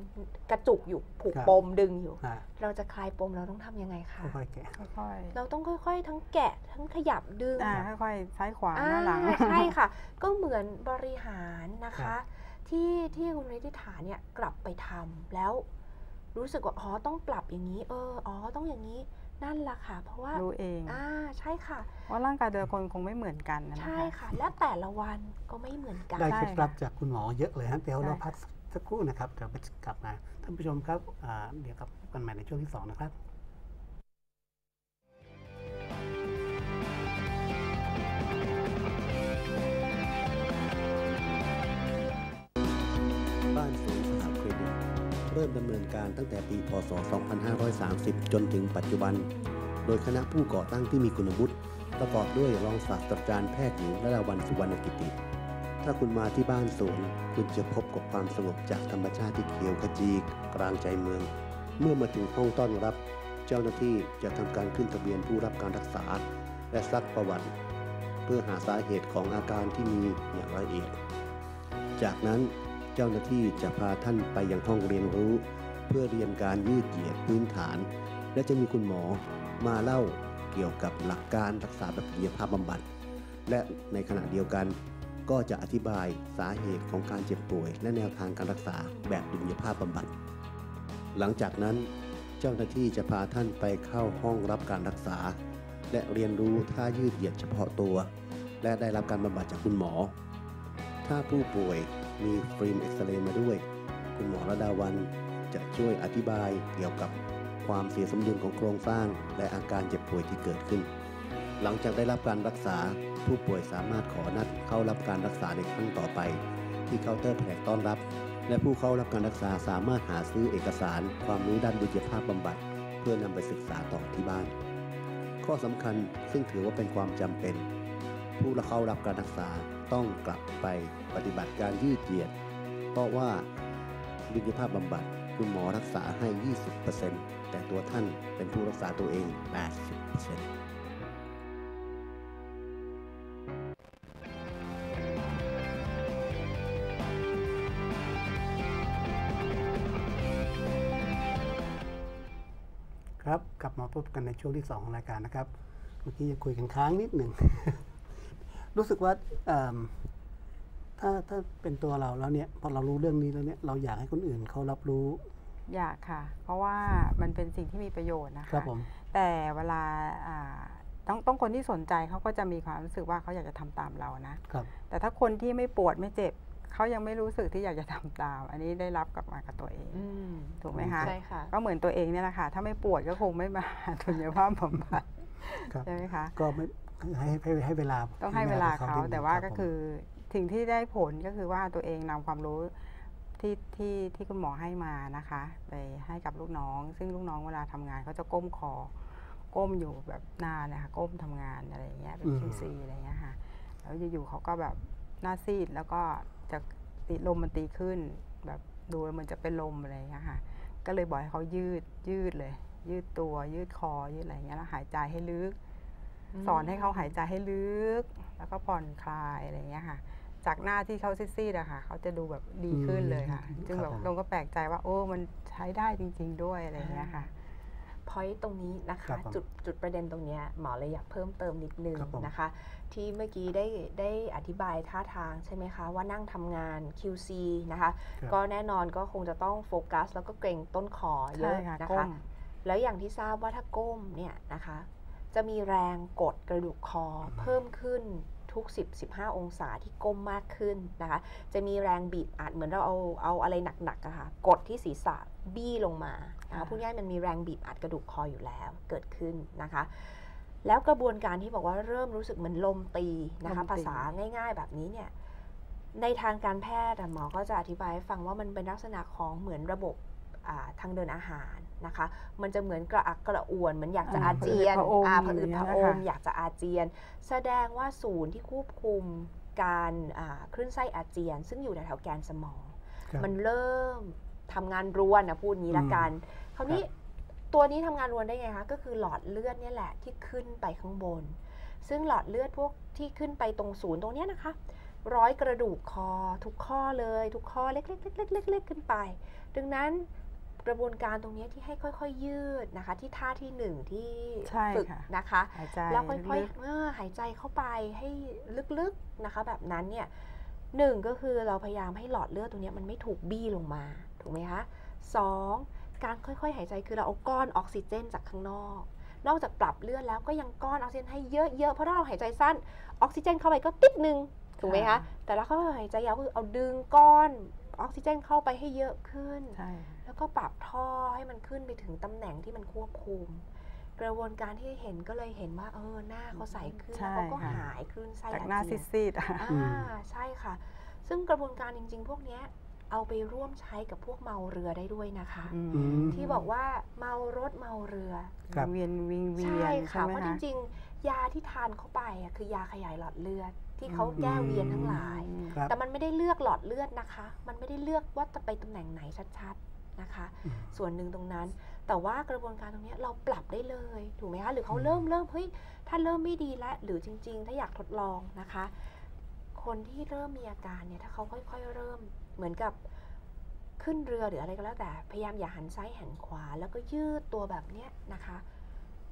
กระจุกอยู่ผูกปมดึงอยู่เราจะคลายปมเราต้องทํำยังไงคะค่อยๆแกะค่อยๆเราต้องค่อยๆทั้งแกะทั้งขยับดึงค่อยๆซ้ายขวาหน้าหลังใช่ค่ะก็เหมือนบริหารนะคะที่ที่คุณฤทธิฐานเนี่ยกลับไปทำแล้วรู้สึกว่าอ๋อต้องปรับอย่างนี้เอออ๋อต้องอย่างนี้นั่นแหละค่ะเพราะว่ารู้เองอ่าใช่ค่ะเพราะร่างกายแต่ละคนคงไม่เหมือนกันนะคะใช่ค่ะและแต่ละวันก็ไม่เหมือนกันได้เคล็ดลับจากคุณหมอเยอะเลยฮะเดี๋ยวเราพักสักครู่นะครับเดี๋ยวกลับมาท่านผู้ชมครับเดี๋ยวกลับกันใหม่ในช่วงที่สองนะครับบ้านสวนสหเครดิตเริ่มดำเนินการตั้งแต่ปีพศสองพันห้าร้อยสามสิบจนถึงปัจจุบันโดยคณะผู้ก่อตั้งที่มีคุณวุฒิประกอบด้วยรองศาสตราจารย์แพทย์หญิงละลาวัลย์ สุวรรณกิติถ้าคุณมาที่บ้านสวนคุณจะพบกับความสงบจากธรรมชาติที่เขียวขจีกลางใจเมืองเมื่อมาถึงห้องต้อนรับเจ้าหน้าที่จะทำการขึ้นทะเบียนผู้รับการรักษาและซักประวัติเพื่อหาสาเหตุของอาการที่มีอย่างละเอียดจากนั้นเจ้าหน้าที่จะพาท่านไปยังห้องเรียนรู้เพื่อเรียนการยืดเหยียดพื้นฐานและจะมีคุณหมอมาเล่าเกี่ยวกับหลักการรักษาแบบดุลยภาพบำบัดและในขณะเดียวกันก็จะอธิบายสาเหตุของการเจ็บป่วยและแนวทางการรักษาแบบดุลยภาพบำบัดหลังจากนั้นเจ้าหน้าที่จะพาท่านไปเข้าห้องรับการรักษาและเรียนรู้ท่ายืดเหยียดเฉพาะตัวและได้รับการบำบัดจากคุณหมอถ้าผู้ป่วยมีฟิล์มเอ็กซเรย์มาด้วยคุณหมอระดาวันจะช่วยอธิบายเกี่ยวกับความเสียสมดุลของโครงสร้างและอาการเจ็บป่วยที่เกิดขึ้นหลังจากได้รับการรักษาผู้ป่วยสามารถขอนัดเข้ารับการรักษาในครั้งต่อไปที่เคาน์เตอร์แผนกต้อนรับและผู้เข้ารับการรักษาสามารถหาซื้อเอกสารความรู้ด้านดุลยภาพบำบัดเพื่อนำไปศึกษาต่อที่บ้านข้อสำคัญซึ่งถือว่าเป็นความจำเป็นผู้เข้ารับการรักษาต้องกลับไปปฏิบัติการยืดเหยียดเพราะว่าดุลยภาพบำบัดคุณหมอรักษาให้ ยี่สิบเปอร์เซ็นต์ แต่ตัวท่านเป็นผู้รักษาตัวเอง แปดสิบเปอร์เซ็นต์ครับกลับมาพบกันในช่วงที่สองของรายการนะครับ เมื่อกี้ยังคุยกันค้างนิดหนึ่ง รู้สึกว่าถ้าถ้าเป็นตัวเราแล้วเนี่ยพอเรารู้เรื่องนี้แล้วเนี่ยเราอยากให้คนอื่นเขารับรู้อยากค่ะเพราะว่ามันเป็นสิ่งที่มีประโยชน์นะคะแต่เวลาต้องต้องคนที่สนใจเขาก็จะมีความรู้สึกว่าเขาอยากจะทำตามเรานะแต่ถ้าคนที่ไม่ปวดไม่เจ็บเขายังไม่รู้สึกที่อยากจะทำตามอันนี้ได้รับกลับมากับตัวเองถูกไหมคะใช่ค่ะก็เหมือนตัวเองเนี่ยแหละค่ะถ้าไม่ปวดก็คงไม่มาทุนยภาพบำบัดใช่ไหมคะก็ไม่ให้ให้เวลาต้องให้เวลาเขาแต่ว่าก็คือสิ่งที่ได้ผลก็คือว่าตัวเองนำความรู้ที่ที่ที่คุณหมอให้มานะคะไปให้กับลูกน้องซึ่งลูกน้องเวลาทำงานเขาจะก้มคอก้มอยู่แบบหน้านะคะก้มทำงานอะไรอย่างเงี้ยเป็นคิวซีอะไรเงี้ยค่ะแล้วอยู่ๆเขาก็แบบหน้าซีดแล้วก็จะติดลมมันตีขึ้นแบบดูเหมือนจะเป็นลมอะไรอย่างเงี้ยค่ะก็เลยบอกให้เขายืดยืดเลยยืดตัวยืดคอยืดอะไรอย่างเงี้ยแล้วหายใจให้ลึกสอนให้เขาหายใจให้ลึกแล้วก็ผ่อนคลายอะไรอย่างเงี้ยค่ะจากหน้าที่เขาซีดๆอะค่ะเขาจะดูแบบดีขึ้นเลยค่ะจึงแบบตรงก็แปลกใจว่าโอ้มันใช้ได้จริงๆด้วยอะไรอย่างเงี้ยค่ะพอยต์ตรงนี้นะคะจุดจุดประเด็นตรงเนี้ยหมอเลยอยากเพิ่มเติมนิดนึงนะคะที่เมื่อกี้ได้ได้อธิบายท่าทางใช่ไหมคะว่านั่งทำงาน คิว ซี นะคะก็แน่นอนก็คงจะต้องโฟกัสแล้วก็เกรงต้นคอเยอะนะคะแล้วอย่างที่ทราบว่าถ้าก้มเนี่ยนะคะจะมีแรงกดกระดูกคอเพิ่มขึ้นทุก สิบถึงสิบห้า องศาที่ก้มมากขึ้นนะคะจะมีแรงบีบอัดเหมือนเราเอาเอาอะไรหนักๆอะค่ะกดที่ศีรษะบี้ลงมาพูดง่ายมันมีแรงบีบอัดกระดูกคออยู่แล้วเกิดขึ้นนะคะแล้วกระบวนการที่บอกว่าเริ่มรู้สึกเหมือนลมตีนะคะภาษาง่ายๆแบบนี้เนี่ยในทางการแพทย์หมอก็จะอธิบายให้ฟังว่ามันเป็นลักษณะของเหมือนระบบทางเดินอาหารนะคะมันจะเหมือนกระอักกระอ่วนเหมือนอยากจะอาเจียนอาผะอืดผะอมอยากจะอาเจียนแสดงว่าศูนย์ที่ควบคุมการคลื่นไส้อาเจียนซึ่งอยู่ในแถวแกนสมองมันเริ่มทำงานรวนนะพูดนี้ละกันคราวนี้ตัวนี้ทำงานรวนได้ไงคะก็คือหลอดเลือดเนี่ยแหละที่ขึ้นไปข้างบนซึ่งหลอดเลือดพวกที่ขึ้นไปตรงศูนย์ตรงนี้นะคะร้อยกระดูกคอทุกข้อเลยทุกข้อเล็กๆๆๆขึ้นไปดังนั้นกระบวนการตรงนี้ที่ให้ค่อยๆยืดนะคะที่ท่าที่หนึ่งที่ฝึกนะคะแล้วค่อยๆหายใจเข้าไปให้ลึกๆนะคะแบบนั้นเนี่ยหนึ่งก็คือเราพยายามให้หลอดเลือดตรงนี้มันไม่ถูกบี้ลงมาถูกไหมคะสองการค่อยๆหายใจคือเราเอาก้อนออกซิเจนจากข้างนอกนอกจากปรับเลือดแล้วก็ยังก้อนออกซิเจนให้เยอะๆเพราะถ้าเราหายใจสั้นออกซิเจนเข้าไปก็ติดนึงถูกไหมคะแต่เราค่อยๆหายใจยาวคือเอาดึงก้อนออกซิเจนเข้าไปให้เยอะขึ้นแล้วก็ปรับท่อให้มันขึ้นไปถึงตำแหน่งที่มันควบคุมกระบวนการที่เห็นก็เลยเห็นว่าเออหน้าเขาใสขึ้นเขาก็หายขึ้นใสจากหน้าซีดๆอ่าใช่ค่ะซึ่งกระบวนการจริงๆพวกนี้เอาไปร่วมใช้กับพวกเมาเรือได้ด้วยนะคะที่บอกว่าเมารถเมาเรือเวียนวิงเวียนใช่ค่ะเพราะจริงๆยาที่ทานเข้าไปคือยาขยายหลอดเลือดที่เขาแก้เวียนทั้งหลายแต่มันไม่ได้เลือกหลอดเลือดนะคะมันไม่ได้เลือกว่าจะไปตำแหน่งไหนชัดๆนะคะส่วนหนึ่งตรงนั้นแต่ว่ากระบวนการตรงนี้เราปรับได้เลยถูกไหมคะหรือเขาเริ่มเริ่มเฮ้ยถ้าเริ่มไม่ดีแล้วหรือจริงๆถ้าอยากทดลองนะคะคนที่เริ่มมีอาการเนี่ยถ้าเขาค่อยๆเริ่มเหมือนกับขึ้นเรือหรืออะไรก็แล้วแต่พยายามอย่าหันซ้ายหันขวาแล้วก็ยืดตัวแบบเนี้ยนะคะ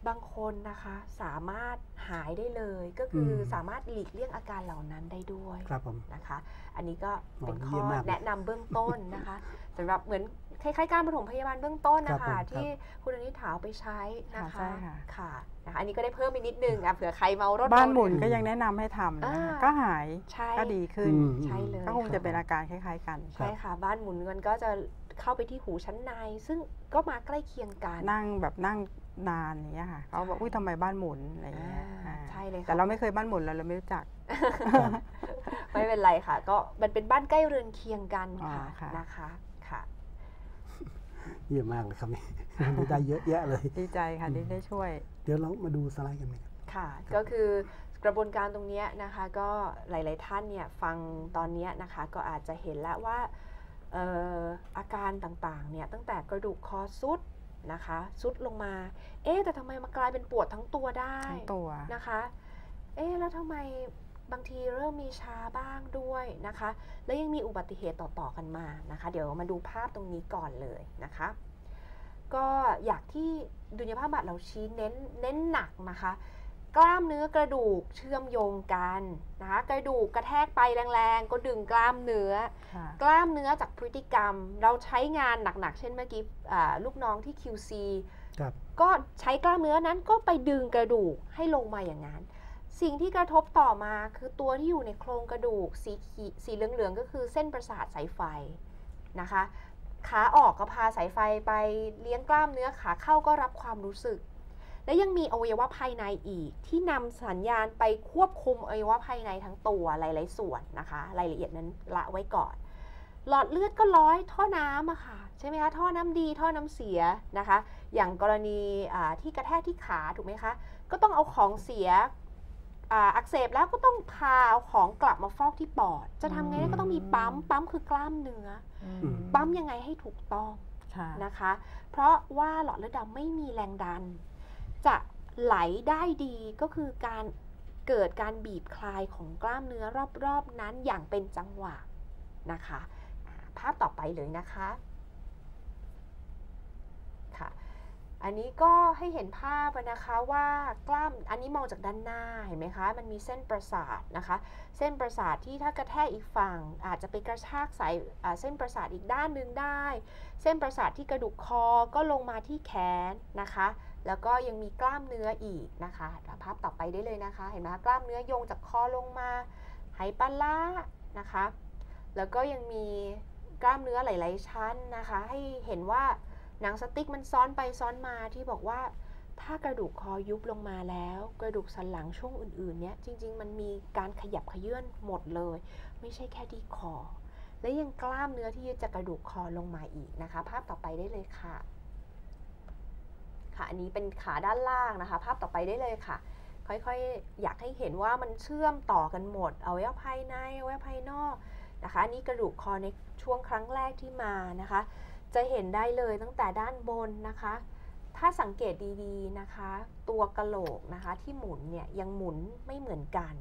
บางคนนะคะสามารถหายได้เลยก็คือสามารถหลีกเลี่ยงอาการเหล่านั้นได้ด้วยนะคะอันนี้ก็เป็นข้อแนะนำเบื้องต้นนะคะสำหรับเหมือนคล้ายๆการปฐมพยาบาลเบื้องต้นนะคะที่คุณอนิถาไปใช้นะคะค่ะนะคะอันนี้ก็ได้เพิ่มไปนิดนึงอ่ะเผื่อใครเมารถบ้านหมุนก็ยังแนะนำให้ทำนะก็หายก็ดีขึ้นใช่เลยก็คงจะเป็นอาการคล้ายๆกันใช่ค่ะบ้านหมุนมันก็จะเข้าไปที่หูชั้นในซึ่งก็มาใกล้เคียงกันนั่งแบบนั่งนานอย่างเงี้ยค่ะเขาบอกอุ้ยทำไมบ้านหมุนอะไรเงี้ยใช่เลยแต่เราไม่เคยบ้านหมุนแล้วเราไม่รู้จักไม่เป็นไรค่ะก็มันเป็นบ้านใกล้เรือนเคียงกันค่ะนะคะค่ะเยอะมากเลยครับนี่ได้เยอะแยะเลยดีใจค่ะที่ได้ช่วยเดี๋ยวเรามาดูสไลด์กันหน่อยค่ะก็คือกระบวนการตรงนี้นะคะก็หลายๆท่านเนี่ยฟังตอนนี้นะคะก็อาจจะเห็นแล้วว่าอาการต่างๆเนี่ยตั้งแต่กระดูกคอซุดนะคะซุดลงมาเอ๊ะแต่ทำไมมากลายเป็นปวดทั้งตัวได้ตัวนะคะเอ๊ะแล้วทำไมบางทีเริ่มมีชาบ้างด้วยนะคะและยังมีอุบัติเหตุต่อๆกันมานะคะเดี๋ยวมาดูภาพตรงนี้ก่อนเลยนะคะก็อยากที่ดุลยภาพบำบัดเราชี้เน้นเน้นหนักนะคะ กล้ามเนื้อกระดูกเชื่อมโยงกันนะคะกระดูกกระแทกไปแรงๆก็ดึงกล้ามเนื้อกล้ามเนื้อจากพฤติกรรมเราใช้งานหนักๆเช่นเมื่อกี้ลูกน้องที่ คิว ซี ก็ใช้กล้ามเนื้อนั้นก็ไปดึงกระดูกให้ลงมาอย่างนั้นสิ่งที่กระทบต่อมาคือตัวที่อยู่ในโครงกระดูกสีสีเหลืองๆก็คือเส้นประสาทสายไฟนะคะขาออกก็พาสายไฟไปเลี้ยงกล้ามเนื้อขาเข้าก็รับความรู้สึกและยังมีอวัยวะภายในอีกที่นำสัญญาณไปควบคุมอวัยวะภายในทั้งตัวหลายๆส่วนนะคะรายละเอียดนั้นละไว้ก่อนหลอดเลือดก็ร้อยท่อน้ำอะค่ะใช่ไหมคะท่อน้ำดีท่อน้ำเสียนะคะอย่างกรณีที่กระแทกที่ขาถูกไหมคะก็ต้องเอาของเสียอักเสบแล้วก็ต้องพาเอาของกลับมาฟอกที่ปอดจะทำไงก็ต้องมีปั๊มปั๊มคือกล้ามเนื้อปั๊มยังไงให้ถูกต้องนะคะเพราะว่าหลอดเลือดดำไม่มีแรงดันจะไหลได้ดีก็คือการเกิดการบีบคลายของกล้ามเนื้อรอบๆนั้นอย่างเป็นจังหวะนะคะภาพต่อไปเลยนะคะค่ะอันนี้ก็ให้เห็นภาพนะคะว่ากล้ามอันนี้มองจากด้านหน้าเห็นไหมคะมันมีเส้นประสาทนะคะเส้นประสาทที่ถ้ากระแทกอีกฝั่งอาจจะไปกระชากสายเส้นประสาทอีกด้านหนึ่งได้เส้นประสาทที่กระดูกคอก็ลงมาที่แขนนะคะแล้วก็ยังมีกล้ามเนื้ออีกนะคะภาพต่อไปได้เลยนะคะเห็นไหมคะกล้ามเนื้อโยงจากคอลงมาไหปลานะคะแล้วก็ยังมีกล้ามเนื้อหลายๆชั้นนะคะให้เห็นว่าหนังสติ๊กมันซ้อนไปซ้อนมาที่บอกว่าถ้ากระดูกคอยุบลงมาแล้วกระดูกสันหลังช่วงอื่นๆเนี้ยจริงๆมันมีการขยับเขยื่อนหมดเลยไม่ใช่แค่ที่คอและยังกล้ามเนื้อที่จะกระดูกคอลงมาอีกนะคะภาพต่อไปได้เลยค่ะค่ะอันนี้เป็นขาด้านล่างนะคะภาพต่อไปได้เลยค่ะค่อยๆ อ, อยากให้เห็นว่ามันเชื่อมต่อกันหมดเอาไว้ภายในเอาไว้ภายนอกนะคะอันนี้กระดูกคอในช่วงครั้งแรกที่มานะคะจะเห็นได้เลยตั้งแต่ด้านบนนะคะถ้าสังเกตดีๆนะคะตัวกะโหลกนะคะที่หมุนเนี่ยยังหมุนไม่เหมือนกัน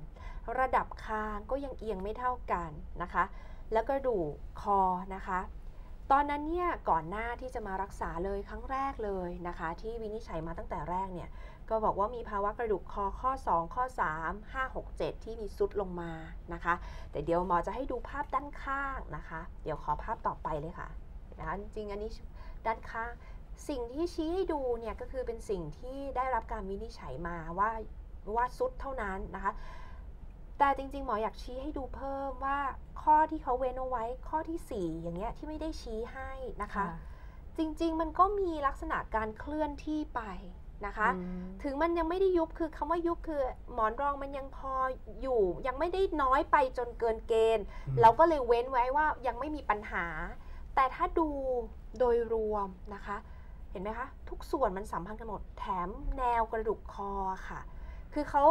ระดับคางก็ยังเอียงไม่เท่ากันนะคะแล้วกระดูกคอนะคะตอนนั้นเนี่ยก่อนหน้าที่จะมารักษาเลยครั้งแรกเลยนะคะที่วินิจฉัยมาตั้งแต่แรกเนี่ยก็บอกว่ามีภาวะกระดูกคอข้อสองข้อสาม ห้า หก เจ็ดที่มีซุดลงมานะคะแต่เดี๋ยวหมอจะให้ดูภาพด้านข้างนะคะเดี๋ยวขอภาพต่อไปเลยค่ะนะคะจริงอันนี้ด้านข้างสิ่งที่ชี้ให้ดูเนี่ยก็คือเป็นสิ่งที่ได้รับการวินิจฉัยมาว่าว่าซุดเท่านั้นนะคะแต่จริงๆหมออยากชี้ให้ดูเพิ่มว่าข้อที่เขาเว้นเอาไว้ข้อที่สี่อย่างเงี้ยที่ไม่ได้ชี้ให้นะคะจริงๆมันก็มีลักษณะการเคลื่อนที่ไปนะคะถึงมันยังไม่ได้ยุบคือคำว่ายุบคือหมอนรองมันยังพออยู่ยังไม่ได้น้อยไปจนเกินเกณฑ์เราก็เลยเว้นไว้ว่ายังไม่มีปัญหาแต่ถ้าดูโดยรวมนะคะเห็นไหมคะทุกส่วนมันสัมพันธ์กันหมดแถมแนวกระดูกคอค่ะคือเขา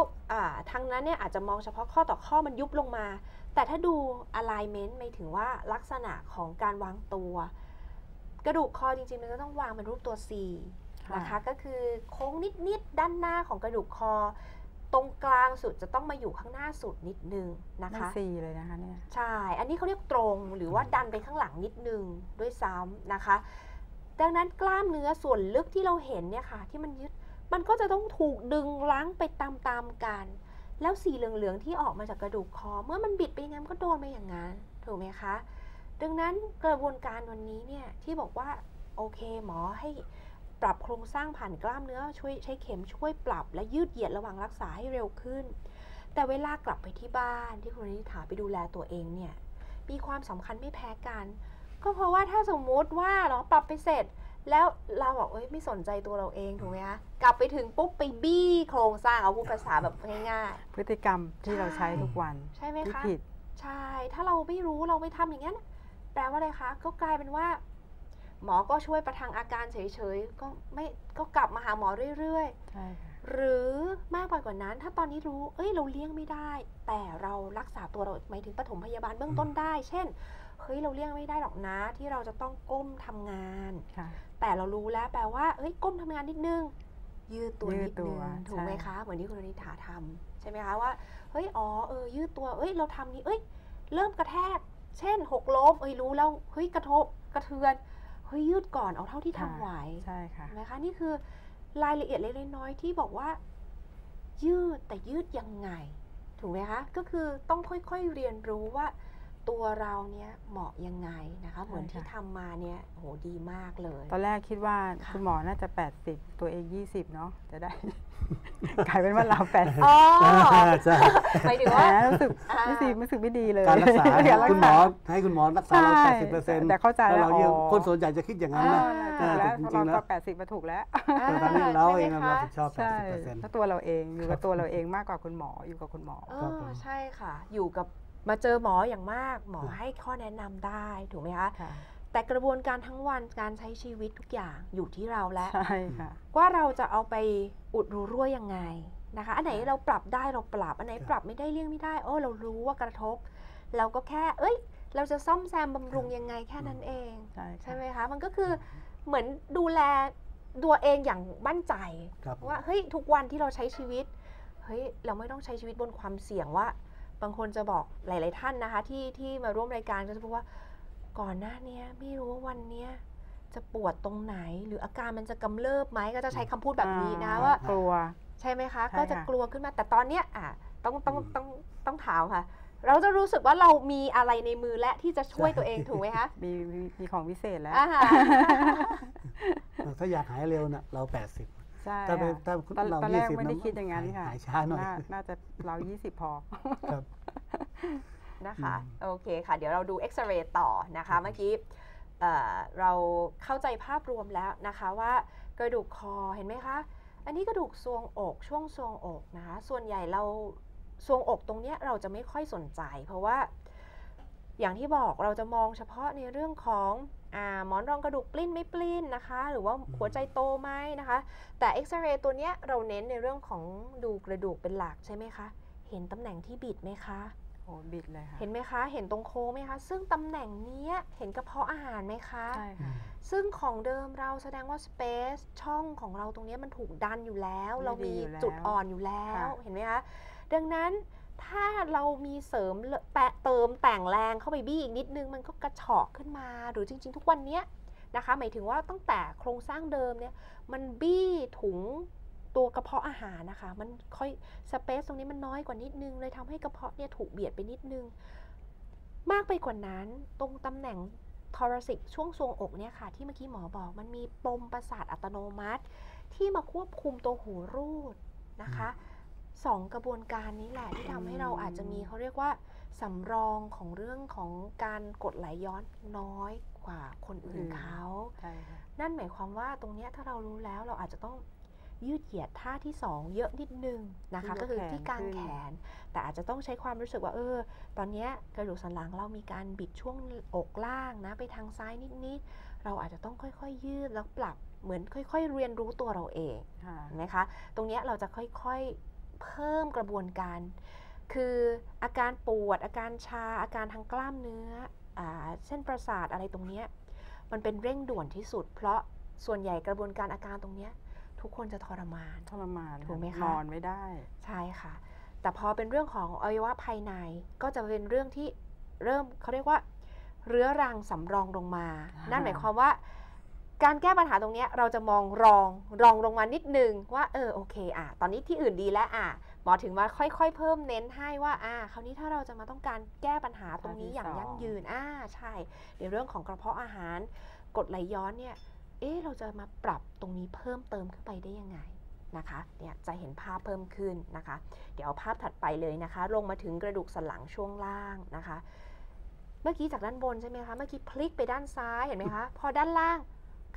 ทางนั้นเนี่ยอาจจะมองเฉพาะข้อต่อข้อมันยุบลงมาแต่ถ้าดู alignment ไม่ถึงว่าลักษณะของการวางตัวกระดูกคอจริงๆมันก็ต้องวางเป็นรูปตัว C นะคะก็คือโค้งนิดๆด้านหน้าของกระดูกคอตรงกลางสุดจะต้องมาอยู่ข้างหน้าสุดนิดนึงนะคะมัน C เลยนะคะเนี่ยใช่อันนี้เขาเรียกตรงหรือว่าดันไปข้างหลังนิดนึงด้วยซ้ำนะคะดังนั้นกล้ามเนื้อส่วนลึกที่เราเห็นเนี่ยค่ะที่มันยึดมันก็จะต้องถูกดึงล้างไปตามๆกันแล้วสีเหลืองๆที่ออกมาจากกระดูกคอเมื่อมันบิดไปอย่างนั้นก็โดนไปอย่างนั้นถูกไหมคะดังนั้นกระบวนการวันนี้เนี่ยที่บอกว่าโอเคหมอให้ปรับโครงสร้างผ่านกล้ามเนื้อช่วยใช้เข็มช่วยปรับและยืดเหยียดระหว่างรักษาให้เร็วขึ้นแต่เวลากลับไปที่บ้านที่คุณนิถาไปดูแลตัวเองเนี่ยมีความสำคัญไม่แพ้กันก็เพราะว่าถ้าสมมติว่าเราปรับไปเสร็จแล้วเราบอกเอ้ยไม่สนใจตัวเราเองถูกไหมคะกลับไปถึงปุ๊บไปบี้โครงสร้างเอาพูดภาษาแบบง่ายๆพฤติกรรมที่เราใช้ทุกวันใช่ไหมคะผิดใช่ถ้าเราไม่รู้เราไม่ทำอย่างนั้นแปลว่าอะไรคะก็กลายเป็นว่าหมอก็ช่วยประทังอาการเฉยๆก็ไม่ก็กลับมาหาหมอเรื่อยๆใช่ค่ะหรือมากกว่านั้นถ้าตอนนี้รู้เอ้ยเราเลี่ยงไม่ได้แต่เรารักษาตัวเราหมายถึงปฐมพยาบาลเบื้องต้นได้เช่นเฮ้ยเราเลี่ยงไม่ได้หรอกนะที่เราจะต้องก้มทำงานแต่เรารู้แล้วแปลว่าเอ้ยก้มทำงานนิดนึงยืดตัวนิดนึงถูกไหมคะเหมือนที่คุณนิถาทำใช่ไหมคะว่าเฮ้ยอ๋อเออยืดตัวเอ้ยเราทำนี้เอ้ยเริ่มกระแทกเช่นหกล้มเอ้ยรู้แล้วเฮ้ยกระทบกระเทือนเฮ้ยยืดก่อนเอาเท่าที่ทำไหวใช่ค่ะนะคะนี่คือรายละเอียดเล็กๆน้อยๆที่บอกว่า ยืดแต่ยืดยังไงถูกไหมคะก็คือต้องค่อยๆเรียนรู้ว่าตัวเราเนี้ยเหมาะยังไงนะคะเหมือนที่ทำมาเนี้ยโหดีมากเลยตอนแรกคิดว่าคุณหมอน่าจะแปดสิบตัวเองยี่สิบเนาะจะได้กลายเป็นว่าเราแปดสิบอ๋อใช่หมายถึงว่ารู้สึกรู้สึกรู้สึกไม่ดีเลยการรักษาคุณหมอให้คุณหมอรักษาเรา แปดสิบเปอร์เซ็นต์ แต่เข้าใจแล้วคนส่วนใหญ่จะคิดอย่างนั้นนะจริงๆแล้วแปดสิบมาถูกแล้วแต่ตอนนี้เราเองเราชอบ แปดสิบเปอร์เซ็นต์ ถ้าตัวเราเองอยู่กับตัวเราเองมากกว่าคุณหมออยู่กับคุณหมอใช่ค่ะอยู่กับมาเจอหมออย่างมากหมอให้ข้อแนะนำได้ถูกไหมคะแต่กระบวนการทั้งวันการใช้ชีวิตทุกอย่างอยู่ที่เราแล้วว่าเราจะเอาไปอุดรูรั่วยังไงนะคะอันไหนเราปรับได้เราปรับอันไหนปรับไม่ได้เลี่ยงไม่ได้โอ้เรารู้ว่ากระทบเราก็แค่เอ้ยเราจะซ่อมแซมบำรุงยังไงแค่นั้นเองใช่ไหมคะมันก็คือเหมือนดูแลตัวเองอย่างมั่นใจว่าเฮ้ยทุกวันที่เราใช้ชีวิตเฮ้ยเราไม่ต้องใช้ชีวิตบนความเสี่ยงว่าบางคนจะบอกหลายๆท่านนะคะที่ที่มาร่วมรายการก็จะพูดว่าก่อนหน้านี้ไม่รู้ว่าวันนี้จะปวดตรงไหนหรืออาการมันจะกำเริบไหมก็จะใช้คำพูดแบบนี้นะว่ากลัวใช่ไหมคะก็จะกลัวขึ้นมาแต่ตอนเนี้ยอ่ะต้องต้องต้องต้องถามค่ะเราจะรู้สึกว่าเรามีอะไรในมือและที่จะช่วยตัวเองถูกไหมคะมีมีของพิเศษแล้วถ้าอยากหายเร็วน่ะเราแปดสิบใช่ตอนแรกไม่ได้คิดอย่างนั้นค่ะน่าจะเรายี่สิบพอนะคะโอเคค่ะเดี๋ยวเราดูเอ็กซเรย์ต่อนะคะเมื่อกี้เราเข้าใจภาพรวมแล้วนะคะว่ากระดูกคอเห็นไหมคะอันนี้กระดูกทรวงอกช่วงทรวงอกนะคะส่วนใหญ่เราทรวงอกตรงนี้เราจะไม่ค่อยสนใจเพราะว่าอย่างที่บอกเราจะมองเฉพาะในเรื่องของหมอนรองกระดูกปลิ้นไม่ปลิ้นนะคะหรือว่าหัวใจโตไหมนะคะแต่เอ็กซเรย์ตัวเนี้ยเราเน้นในเรื่องของดูกระดูกเป็นหลักใช่ไหมคะเห็นตำแหน่งที่บิดไหมคะโอ้บิดเลยค่ะเห็นไหมคะเห็นตรงโค้งไหมคะซึ่งตำแหน่งนี้เห็นกระเพาะอาหารไหมคะใช่ค่ะซึ่งของเดิมเราแสดงว่าสเปซช่องของเราตรงนี้มันถูกดันอยู่แล้วเรามีจุดอ่อนอยู่แล้วเห็นไหมคะดังนั้นถ้าเรามีเสริมแปะเติมแต่งแรงเข้าไปบี้อีกนิดนึงมันก็กระฉอกขึ้นมาหรือจริงๆทุกวันนี้นะคะหมายถึงว่าตั้งแต่โครงสร้างเดิมเนี่ยมันบี้ถุงตัวกระเพาะอาหารนะคะมันค่อยสเปซตรงนี้มันน้อยกว่านิดนึงเลยทำให้กระเพาะเนี่ยถูกเบียดไปนิดนึงมากไปกว่านั้นตรงตำแหน่งทอราซิกช่วงทรวงอกเนี่ยค่ะที่เมื่อกี้หมอบอกมันมีปมประสาทอัตโนมัติที่มาควบคุมตัวหูรูดนะคะสองกระบวนการนี้แหละที่ทำให้เราอาจจะมีเขาเรียกว่าสำรองของเรื่องของการกดไหลย้อนน้อยกว่าคนอื่นเขานั่นหมายความว่าตรงนี้ถ้าเรารู้แล้วเราอาจจะต้องยืดเหยียดท่าที่สองเยอะนิดนึงนะคะก็คือที่กางแขนแต่อาจจะต้องใช้ความรู้สึกว่าเออตอนนี้กระดูกสันหลังเรามีการบิดช่วงอกล่างนะไปทางซ้ายนิดๆเราอาจจะต้องค่อยๆยืดแล้วปรับเหมือนค่อยๆเรียนรู้ตัวเราเองนะคะตรงนี้เราจะค่อยๆเพิ่มกระบวนการคืออาการปวดอาการชาอาการทางกล้ามเนื้อเส้นประสาทอะไรตรงนี้มันเป็นเร่งด่วนที่สุดเพราะส่วนใหญ่กระบวนการอาการตรงนี้ทุกคนจะทรมานทรมานถูกไหมคะนอนไม่ได้ใช่ค่ะแต่พอเป็นเรื่องของอวัยวะภายในก็จะเป็นเรื่องที่เริ่มเขาเรียกว่าเรื้อรังสำรองลงมานั่นหมายความว่าการแก้ปัญหาตรงนี้เราจะมองรองรองลงมานิดนึงว่าเออโอเคอ่ะตอนนี้ที่อื่นดีแล้วอ่ะหมอถึงมาค่อยๆเพิ่มเน้นให้ว่าอ่ะคราวนี้ถ้าเราจะมาต้องการแก้ปัญหาตรงนี้อย่างยั่งยืนอ่ะใช่ในเรื่องของกระเพาะอาหารกรดไหลย้อนเนี่ยเออเราจะมาปรับตรงนี้เพิ่มเติมขึ้นไปได้ยังไงนะคะเนี่ยจะเห็นภาพเพิ่มขึ้นนะคะเดี๋ยวเอาภาพถัดไปเลยนะคะลงมาถึงกระดูกสันหลังช่วงล่างนะคะเมื่อกี้จากด้านบนใช่ไหมคะเมื่อกี้พลิกไปด้านซ้ายเห็นไหมคะพอด้านล่าง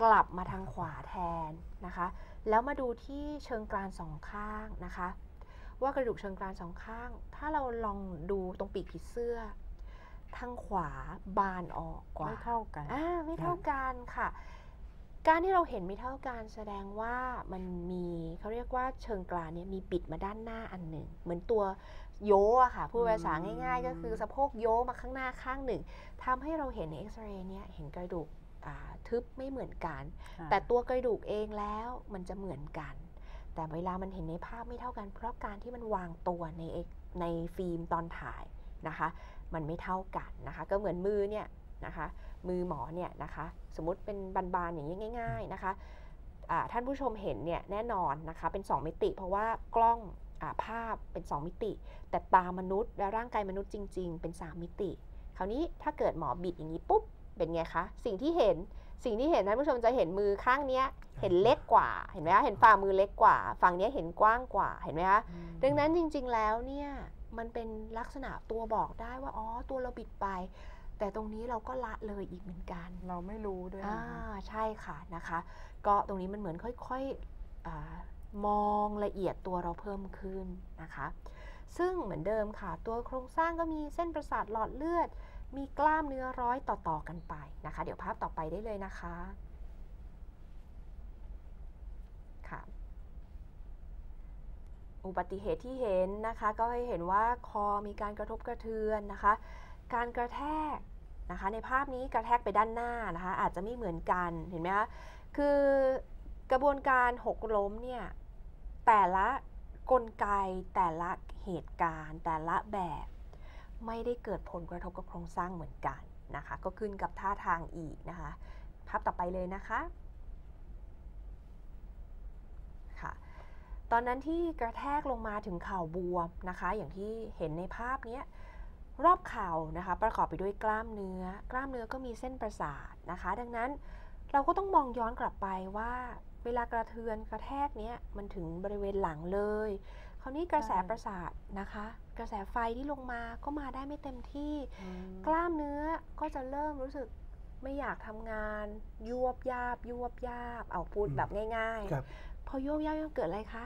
กลับมาทางขวาแทนนะคะแล้วมาดูที่เชิงกรานสองข้างนะคะว่ากระดูกเชิงกรานสองข้างถ้าเราลองดูตรงปีกผีเสื้อทางขวาบานออกกว่าไม่เท่ากันอ่าไม่เท่ากันค่ะการที่เราเห็นไม่เท่ากันแสดงว่ามันมีเขาเรียกว่าเชิงกรานเนี่ยมีบิดมาด้านหน้าอันหนึ่งเหมือนตัวโยอะค่ะพูดภาษาง่ายๆก็คือสะโพกโยมาข้างหน้าข้างหนึ่งทำให้เราเห็นในเอ็กซเรย์เนี่ยเห็นกระดูกทึบไม่เหมือนกันแต่ตัวกระดูกเองแล้วมันจะเหมือนกันแต่เวลามันเห็นในภาพไม่เท่ากันเพราะการที่มันวางตัวในในฟิล์มตอนถ่ายนะคะมันไม่เท่ากันนะคะก็เหมือนมือเนี่ยนะคะมือหมอเนี่ยนะคะสมมุติเป็นบานๆอย่างนี้ง่ายๆนะคะท่านผู้ชมเห็นเนี่ยแน่นอนนะคะเป็นสองมิติเพราะว่ากล้อง ภาพเป็นสองมิติแต่ตามนุษย์และร่างกายมนุษย์จริงๆเป็นสามมิติคราวนี้ถ้าเกิดหมอบิดอย่างนี้ปุ๊บเป็นไงคะสิ่งที่เห็นสิ่งที่เห็นท่านผู้ชมจะเห็นมือข้างนี้เห็นเล็กกว่าเห็นไหมคะเห็นฝ่ามือเล็กกว่าฝั่งนี้เห็นกว้างกว่าเห็นไหมคะดังนั้นจริงๆแล้วเนี่ยมันเป็นลักษณะตัวบอกได้ว่าอ๋อตัวเราบิดไปแต่ตรงนี้เราก็ละเลยอีกเหมือนกันเราไม่รู้ด้วยอ่าใช่ค่ะนะคะก็ตรงนี้มันเหมือนค่อยๆมองละเอียดตัวเราเพิ่มขึ้นนะคะซึ่งเหมือนเดิมค่ะตัวโครงสร้างก็มีเส้นประสาทหลอดเลือดมีกล้ามเนื้อร้อยต่อๆกันไปนะคะเดี๋ยวภาพต่อไปได้เลยนะคะค่ะอุบัติเหตุที่เห็นนะคะก็ให้เห็นว่าคอมีการกระทบกระเทือนนะคะการกระแทกนะคะในภาพนี้กระแทกไปด้านหน้านะคะอาจจะไม่เหมือนกันเห็นไหมคะคือกระบวนการหกล้มเนี่ยแต่ละกลไกแต่ละเหตุการณ์แต่ละแบบไม่ได้เกิดผลกระทบกับโครงสร้างเหมือนกันนะคะก็ขึ้นกับท่าทางอีกนะคะภาพต่อไปเลยนะคะค่ะตอนนั้นที่กระแทกลงมาถึงเข่าบวมนะคะอย่างที่เห็นในภาพนี้รอบเข่านะคะประกอบไปด้วยกล้ามเนื้อกล้ามเนื้อก็มีเส้นประสาทนะคะดังนั้นเราก็ต้องมองย้อนกลับไปว่าเวลากระเทือนกระแทกเนี้ยมันถึงบริเวณหลังเลยคราวนี้กระแสประสาทนะคะกระแสไฟที่ลงมาก็มาได้ไม่เต็มที่กล้ามเนื้อก็จะเริ่มรู้สึกไม่อยากทำงานยวบยาบยวบยาบเอาพูดแบบง่ายๆพอยวบยาบเกิดอะไรคะ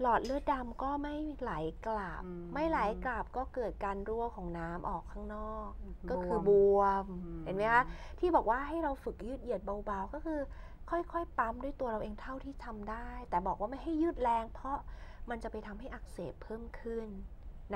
หลอดเลือดดำก็ไม่ไหลกลับไม่ไหลกลับก็เกิดการรั่วของน้ำออกข้างนอกก็คือบวมเห็นไหมคะที่บอกว่าให้เราฝึกยืดเหยียดเบาๆก็คือค่อยๆปั๊มด้วยตัวเราเองเท่าที่ทำได้แต่บอกว่าไม่ให้ยืดแรงเพราะมันจะไปทำให้อักเสบเพิ่มขึ้น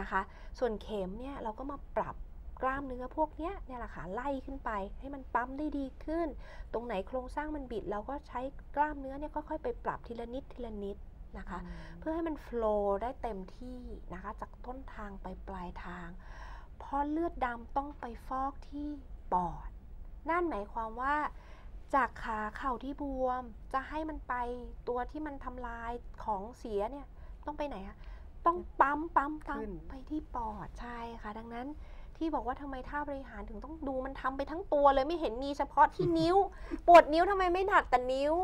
นะคะส่วนเข็มเนี่ยเราก็มาปรับกล้ามเนื้อพวกนี้เนี่ยแหละค่ะไล่ขึ้นไปให้มันปั๊มได้ดีขึ้นตรงไหนโครงสร้างมันบิดเราก็ใช้กล้ามเนื้อเนี่ยค่อยๆไปปรับทีละนิดทีละนิดนะคะเพื่อให้มันโฟลว์ได้เต็มที่นะคะจากต้นทางไปปลายทางเพราะเลือดดำต้องไปฟอกที่ปอดนั่นหมายความว่าจากขาเข่าที่บวมจะให้มันไปตัวที่มันทำลายของเสียเนี่ยต้องไปไหนคะต้องปั๊มปั๊มปั๊มไปที่ปอดใช่ค่ะดังนั้นที่บอกว่าทำไมท่าบริหารถึงต้องดูมันทำไปทั้งตัวเลยไม่เห็นมีเฉพาะที่นิ้วปวดนิ้วทำไมไม่หนักแต่นิ้ว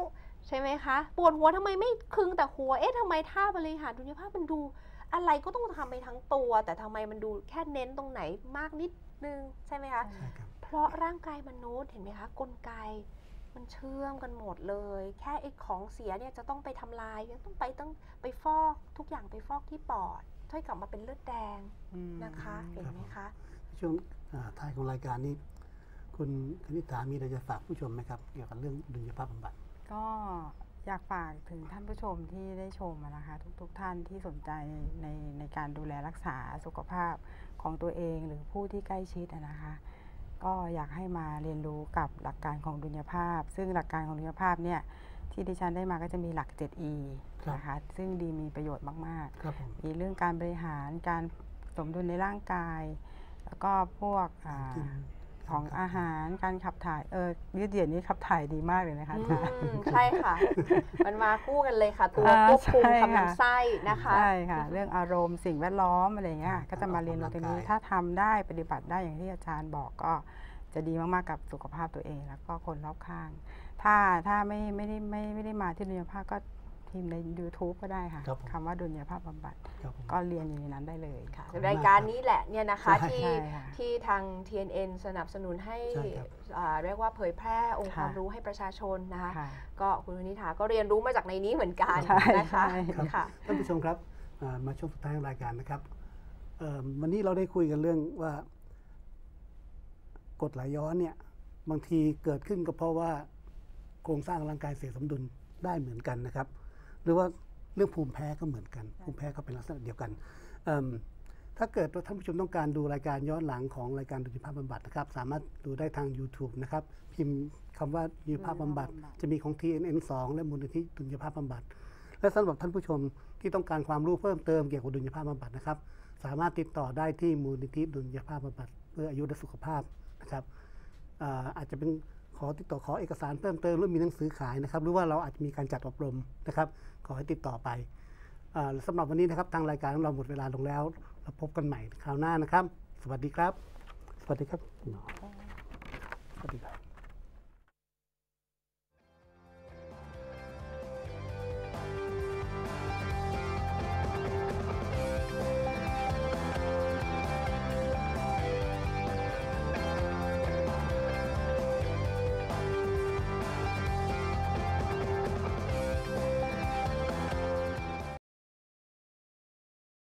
ใช่ไหมคะปวดหัวทำไมไม่คึงแต่หัวเอ๊ะทำไมท่าบริหารดุลยภาพมันดูอะไรก็ต้องทำไปทั้งตัวแต่ทำไมมันดูแค่เน้นตรงไหนมากนิดนึงใช่ไหมคะเพราะร่างกายมนุษย์เห็นไหมคะกลไกมันเชื่อมกันหมดเลยแค่ไอ้ของเสียเนี่ยจะต้องไปทำลายยังต้องไปต้องไปฟอกทุกอย่างไปฟอกที่ปอดถ้อยกลับมาเป็นเลือดแดงนะคะเห็นไหมคะช่วงท้ายของรายการนี้คุณคณิษามีอะไรจะฝากผู้ชมไหมครับเกี่ยวกับเรื่องดุลยภาพบำบัดก็อยากฝากถึงท่านผู้ชมที่ได้ชมนะคะทุกๆท่านที่สนใจในในการดูแลรักษาสุขภาพของตัวเองหรือผู้ที่ใกล้ชิดนะคะก็อยากให้มาเรียนรู้กับหลักการของดุลยภาพซึ่งหลักการของดุลยภาพเนี่ยที่ดิฉันได้มาก็จะมีหลัก เจ็ด อี นะคะซึ่งดีมีประโยชน์มากๆมีเรื่องการบริหารการสมดุลในร่างกายแล้วก็พวกของอาหารการขับถ่ายเออยืดเหยียดนี้ขับถ่ายดีมากเลยนะคะใช่ค่ะมันมาคู่กันเลยค่ะตัวควบคุมคำนำไส้นะคะใช่ค่ะเรื่องอารมณ์สิ่งแวดล้อมอะไรเงี้ยก็จะมาเรียนรู้ตรงนี้ถ้าทำได้ปฏิบัติได้อย่างที่อาจารย์บอกก็จะดีมากๆกับสุขภาพตัวเองแล้วก็คนรอบข้างถ้าถ้าไม่ไม่ได้ไม่ไม่ได้มาที่ดุลยภาพก็พิมพ์ใน ยูทูบ ก็ได้ค่ะคำว่าดุลยภาพบำบัดก็เรียนอยู่ในนั้นได้เลยค่ะรายการนี้แหละเนี่ยนะคะที่ที่ทาง ที เอ็น เอ็น สนับสนุนให้เรียกว่าเผยแพร่องค์ความรู้ให้ประชาชนนะคะก็คุณคณิษาก็เรียนรู้มาจากในนี้เหมือนกันนะคะท่านผู้ชมครับมาช่วงสุดท้ายของรายการนะครับวันนี้เราได้คุยกันเรื่องว่ากรดไหลย้อนเนี่ยบางทีเกิดขึ้นก็เพราะว่าโครงสร้างร่างกายเสียสมดุลได้เหมือนกันนะครับหรือว่าเรื่องภูมิแพ้ก็เหมือนกันภูมิแพ้ก็เป็นลักษณะเดียวกันถ้าเกิดท่านผู้ชมต้องการดูรายการย้อนหลังของรายการดุลยภาพบำบัดนะครับสามารถดูได้ทาง ยูทูบ นะครับพิมพ์คำว่าดุลยภาพบำบัดจะมีของ ที เอ็น เอ็น สอง และมูลนิธิดุลยภาพบำบัดและสำหรับท่านผู้ชมที่ต้องการความรู้เพิ่มเติมเกี่ยวกับดุลยภาพบำบัดนะครับสามารถติดต่อได้ที่มูลนิธิดุลยภาพบำบัดเพื่ออายุและสุขภาพนะครับอาจจะเป็นขอติดต่อขอเอกสารเพิ่มเติมหรือมีหนังสือขายนะครับหรือว่าเราอาจจะมีการจัดอบรมนะครับขอให้ติดต่อไป สำหรับวันนี้นะครับทางรายการของเราหมดเวลาลงแล้วเราพบกันใหม่คราวหน้านะครับสวัสดีครับสวัสดีครับสวัสดีครับ